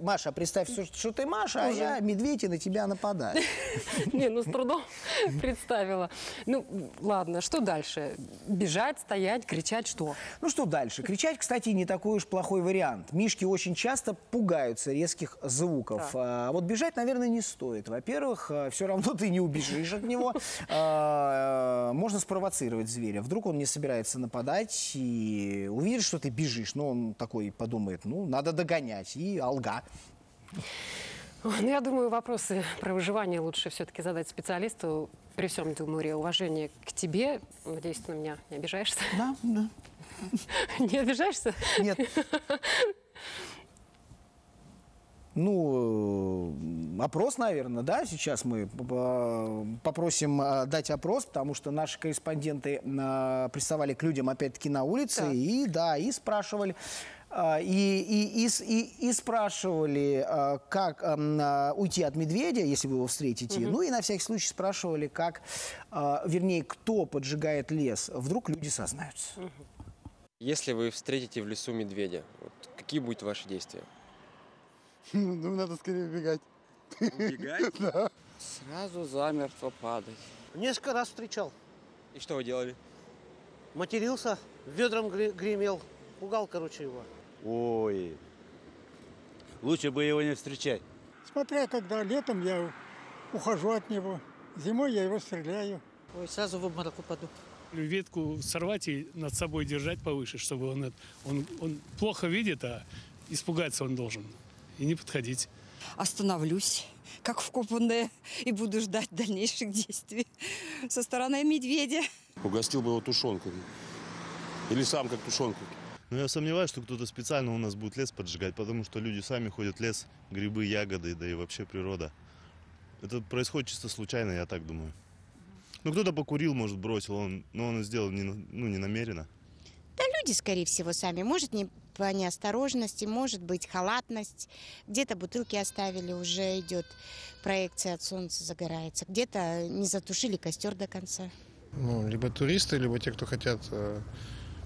Маша, представь, что ты Маша, а я медведь и на тебя нападаю. Не, ну с трудом представила. Ну, ладно, что дальше? Бежать, стоять, кричать, что? Ну, что дальше? Кричать, кстати, не такой уж плохой вариант. Мишки очень часто пугаются резких звуков. А вот бежать, наверное, не стоит. Во-первых, все равно ты не убежишь от него. Можно спровоцировать зверя. Вдруг он не собирается нападать и увидит, что ты бежишь. Но он такой подумает, ну, надо догонять. И алга. Ну, я думаю, вопросы про выживание лучше все-таки задать специалисту. При всем, Демурий, уважение к тебе. Надеюсь, ты на меня не обижаешься? Да, да. Не обижаешься? Нет. Ну, опрос, наверное, да, сейчас мы попросим дать опрос, потому что наши корреспонденты приставали к людям, опять-таки, на улице, да. И, да, и спрашивали, спрашивали, как уйти от медведя, если вы его встретите, ну и на всякий случай спрашивали, как, вернее, кто поджигает лес, вдруг люди сознаются. Если вы встретите в лесу медведя, какие будут ваши действия? Ну, надо скорее убегать. Убегать? Да. Сразу замертво падать. Несколько раз встречал. И что вы делали? Матерился, ведром гремел. Пугал, короче, его. Ой. Лучше бы его не встречать. Смотря когда, летом я ухожу от него. Зимой я его стреляю. Ой, сразу в обморок упаду. Ветку сорвать и над собой держать повыше, чтобы он плохо видит, а испугаться он должен. И не подходить. Остановлюсь, как вкопанная, и буду ждать дальнейших действий со стороны медведя. Угостил бы его тушенкой. Или сам как тушенку. Но я сомневаюсь, что кто-то специально у нас будет лес поджигать, потому что люди сами ходят в лес, грибы, ягоды, да и вообще природа. Это происходит чисто случайно, я так думаю. Ну, кто-то покурил, может, бросил, но он сделал не намеренно. Да люди, скорее всего, сами. Может, не по неосторожности, может быть, халатность. Где-то бутылки оставили, уже идет проекция от солнца, загорается. Где-то не затушили костер до конца. Ну, либо туристы, либо те, кто хотят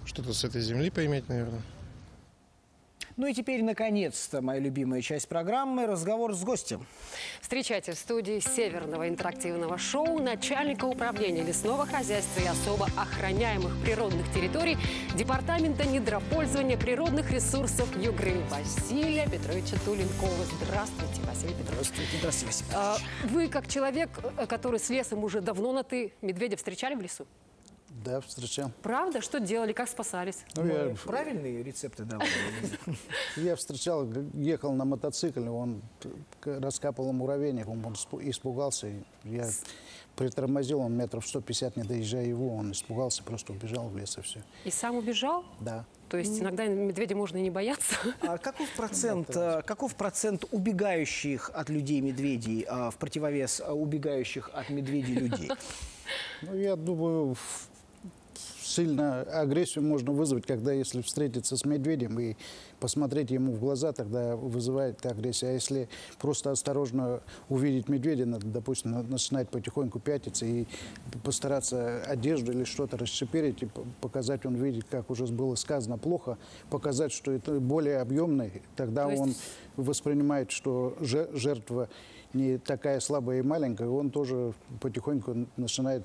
что-то с этой земли поиметь, наверное. Ну и теперь, наконец-то, моя любимая часть программы – разговор с гостем. Встречайте в студии Северного интерактивного шоу начальника управления лесного хозяйства и особо охраняемых природных территорий Департамента недропользования природных ресурсов Югры Василия Петровича Тулинкова. Здравствуйте, Василий Петрович. Здравствуйте, Василий Петрович. Вы, как человек, который с лесом уже давно на «ты», медведя встречали в лесу? Да, встречал. Правда? Что делали? Как спасались? Ну, я... Правильные рецепты давали? Я встречал, ехал на мотоцикле, он раскапал муравейник, он испугался. Я притормозил, он метров 150, не доезжая его, он испугался, просто убежал в лес и все. И сам убежал? Да. То есть иногда медведя можно и не бояться. А каков процент убегающих от людей медведей в противовес убегающих от медведей людей? Ну, я думаю, сильно агрессию можно вызвать, когда если встретиться с медведем и посмотреть ему в глаза, тогда вызывает агрессию. А если просто осторожно увидеть медведя, надо, допустим, начинать потихоньку пятиться и постараться одежду или что-то расшиперить и показать, он видит, как уже было сказано, плохо, показать, что это более объемный, тогда он воспринимает, что жертва не такая слабая и маленькая, он тоже потихоньку начинает...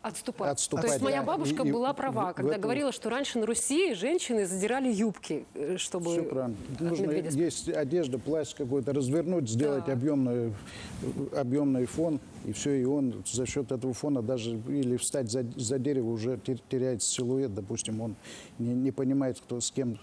Отступать. То есть моя бабушка была права, когда говорила, что раньше на Руси женщины задирали юбки, чтобы... Все правильно. Нужно есть одежда, плащ какой-то, развернуть, сделать объемный фон, и все, и он за счет этого фона даже, или встать за дерево, уже теряет силуэт, допустим, он не понимает, кто с кем...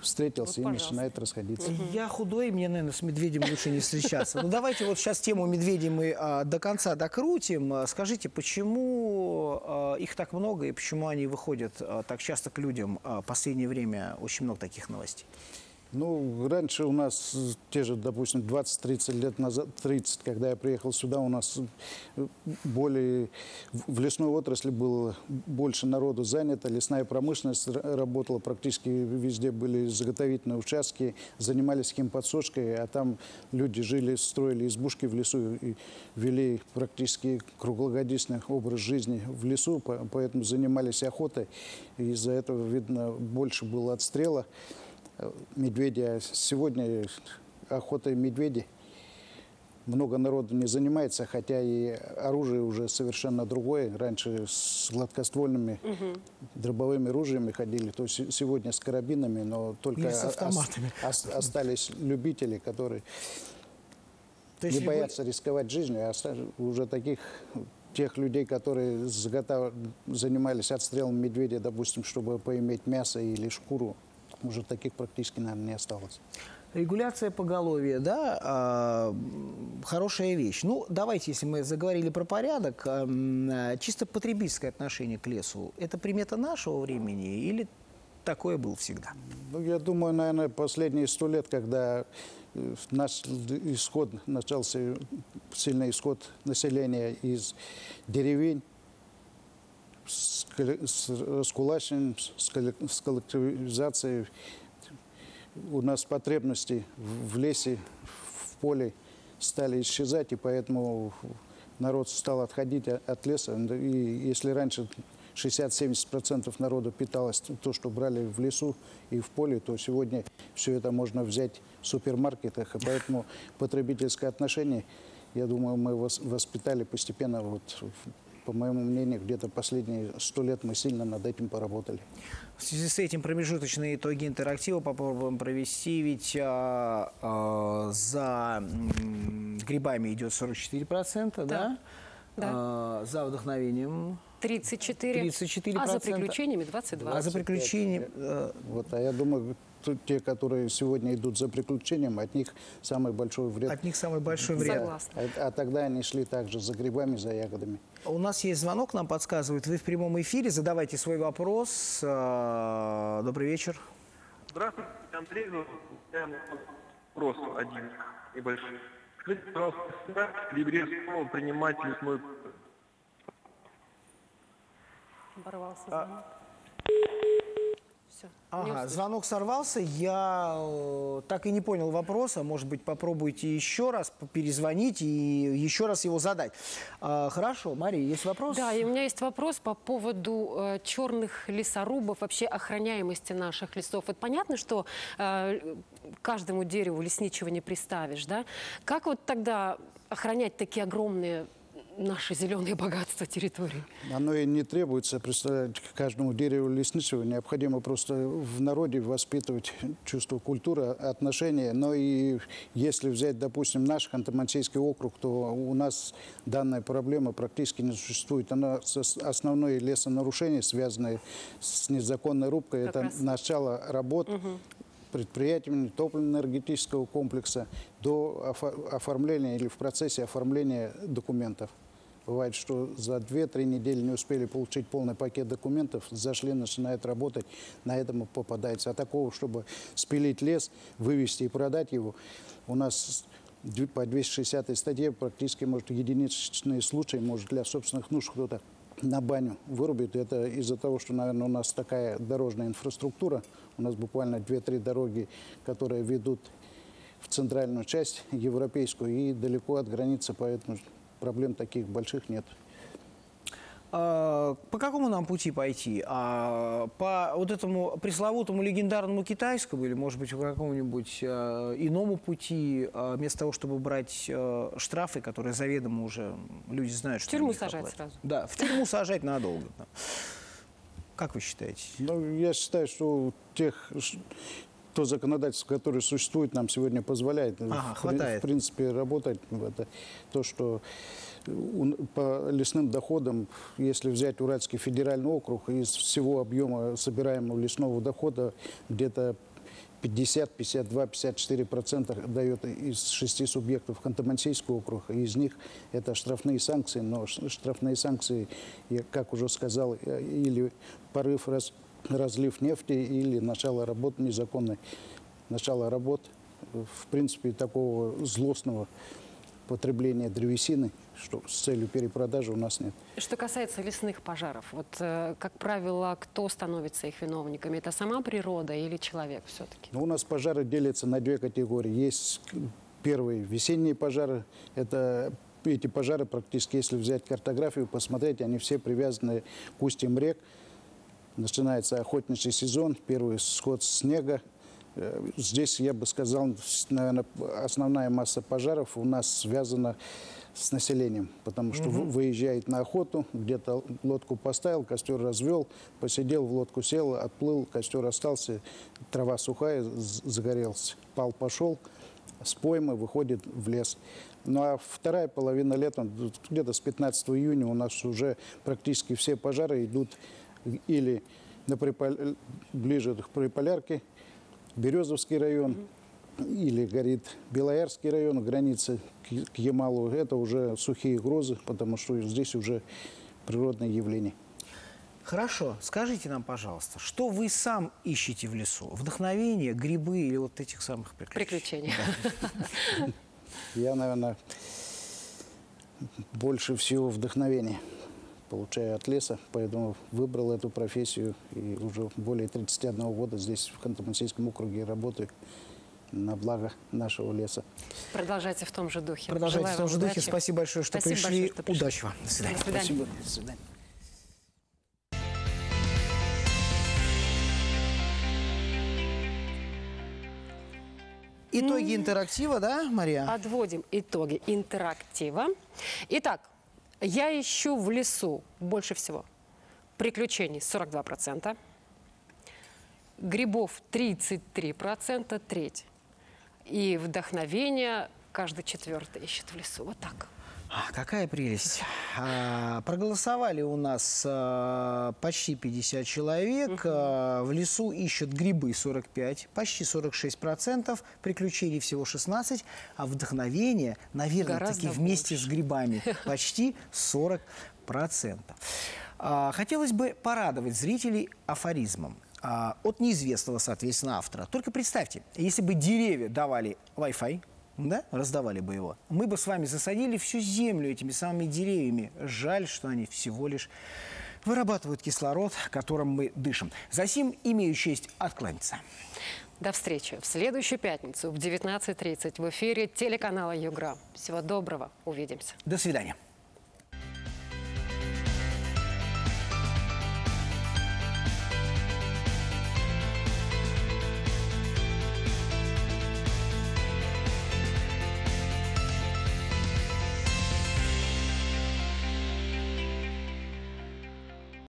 встретился вот, и начинает расходиться. Я худой, мне, наверное, с медведем лучше не встречаться. Ну, давайте вот сейчас тему медведей мы до конца докрутим. Скажите, почему их так много и почему они выходят так часто к людям? В последнее время очень много таких новостей. Ну, раньше у нас, те же, допустим, 20-30 лет назад, 30, когда я приехал сюда, у нас более, в лесной отрасли было больше народу занято, лесная промышленность работала, практически везде были заготовительные участки, занимались химподсошкой, а там люди жили, строили избушки в лесу и вели практически круглогодичный образ жизни в лесу, поэтому занимались охотой, и из-за этого, видно, больше было отстрела медведя. Сегодня охотой медведей много народу не занимается, хотя и оружие уже совершенно другое. Раньше с гладкоствольными дробовыми ружьями ходили, то есть сегодня с карабинами, но только остались любители, которые не боятся рисковать жизнью, а уже таких... Тех людей, которые занимались отстрелом медведя, допустим, чтобы поиметь мясо или шкуру, уже таких практически, наверное, не осталось. Регуляция поголовья, да, хорошая вещь. Ну, давайте, если мы заговорили про порядок, чисто потребительское отношение к лесу – это примета нашего времени или такое было всегда? Ну, я думаю, наверное, последние 100 лет, когда наш исход начался, сильный исход населения из деревень, с раскулачением, с коллективизацией. У нас потребности в лесе, в поле стали исчезать, и поэтому народ стал отходить от леса. И если раньше 60-70% народа питалось то, что брали в лесу и в поле, то сегодня все это можно взять в супермаркетах. И поэтому потребительское отношение, я думаю, мы воспитали постепенно вот... По моему мнению, где-то последние 100 лет мы сильно над этим поработали. В связи с этим промежуточные итоги интерактива попробуем провести. Ведь за грибами идет 44%, да? За вдохновением... 34%. А за приключениями 22%. А за приключениями... Вот, а я думаю, те, которые сегодня идут за приключением, от них самый большой вред. От них самый большой вред. Согласна. А тогда они шли также за грибами, за ягодами. У нас есть звонок, нам подсказывают. Вы в прямом эфире, задавайте свой вопрос. Добрый вечер. Здравствуйте, Андрей. Вопрос один небольшой. Скажите, пожалуйста, ли вредно принимать лесной... Оборвался звонок. все. Ага, звонок сорвался, я так и не понял вопроса. Может быть, попробуйте еще раз перезвонить и еще раз его задать. Хорошо, Мария, есть вопрос? Да, и у меня есть вопрос по поводу черных лесорубов, вообще охраняемости наших лесов. Вот понятно, что каждому дереву лесничего не приставишь, да? Как вот тогда охранять такие огромные наши зеленые богатства территории? Оно и не требуется представлять каждому дереву лесничего. Необходимо просто в народе воспитывать чувство культуры, отношения. Но и если взять, допустим, наш Ханты-Мансийский округ, то у нас данная проблема практически не существует. Она основное лесонарушение, связанное с незаконной рубкой, как это раз начало работ. Угу. Предприятиями топливно-энергетического комплекса до оформления или в процессе оформления документов. Бывает, что за 2-3 недели не успели получить полный пакет документов, зашли, начинают работать, на этом и попадается. А такого, чтобы спилить лес, вывести и продать его, у нас по 260-й статье практически, может, единичные случаи, может, для собственных нужд кто-то на баню вырубит. Это из-за того, что, наверное, у нас такая дорожная инфраструктура. У нас буквально 2-3 дороги, которые ведут в центральную часть европейскую и далеко от границы, поэтому проблем таких больших нет. По какому нам пути пойти? По вот этому пресловутому легендарному китайскому или, может быть, по какому-нибудь иному пути, вместо того, чтобы брать штрафы, которые заведомо уже люди знают, что... В тюрьму сажать сразу. Да, в тюрьму сажать надолго. Как вы считаете? Ну, я считаю, что то законодательство, которое существует, нам сегодня позволяет, в принципе, работать. Это то, что по лесным доходам, если взять Уральский федеральный округ, из всего объема собираемого лесного дохода где-то 50, 52, 54% дает из 6 субъектов Ханты-Мансийского округа. Из них это штрафные санкции, но штрафные санкции, я, как уже сказал, или порыв, разлив нефти, или начало работ незаконной. Начало работ, в принципе, такого злостного потребления древесины, что с целью перепродажи у нас нет. Что касается лесных пожаров, вот, как правило, кто становится их виновниками? Это сама природа или человек все-таки? У нас пожары делятся на 2 категории. Есть первые весенние пожары. Эти пожары практически, если взять картографию, посмотреть, они все привязаны к устьям рек. Начинается охотничий сезон, первый сход снега. Здесь, я бы сказал, наверное, основная масса пожаров у нас связана с населением, потому что выезжает на охоту, где-то лодку поставил, костер развел, посидел, в лодку сел, отплыл, костер остался, трава сухая, загорелся, пал пошел, с поймы выходит в лес. Ну а вторая половина лета, где-то с 15 июня у нас уже практически все пожары идут или ближе к Приполярке, Березовский район, или горит Белоярский район, границы к Ямалу. Это уже сухие грозы, потому что здесь уже природные явления. Хорошо. Скажите нам, пожалуйста, что вы сам ищете в лесу? Вдохновение, грибы или вот этих самых приключений? Приключения. Я, наверное, больше всего вдохновения получаю от леса, поэтому выбрал эту профессию и уже более 31 года здесь, в Ханты-Мансийском округе, работаю на благо нашего леса. Продолжайте в том же духе. Продолжайте в том же духе. Спасибо большое, что пришли. Удачи вам. До свидания. До свидания. Спасибо. До свидания. Итоги интерактива, да, Мария? Подводим итоги интерактива. Итак, я ищу в лесу больше всего приключений 42%, грибов 33%, треть, и вдохновение каждый 4-й ищет в лесу. Вот так. Какая прелесть. Проголосовали у нас почти 50 человек. В лесу ищут грибы 45, почти 46%, приключений всего 16, а вдохновение, наверное, таки вместе с грибами почти 40%. Хотелось бы порадовать зрителей афоризмом от неизвестного, соответственно, автора. Только представьте, если бы деревья давали Wi-Fi, да, раздавали бы его, мы бы с вами засадили всю землю этими самыми деревьями. Жаль, что они всего лишь вырабатывают кислород, которым мы дышим. Засим имею честь откланяться. До встречи в следующую пятницу в 19:30 в эфире телеканала Югра. Всего доброго. Увидимся. До свидания.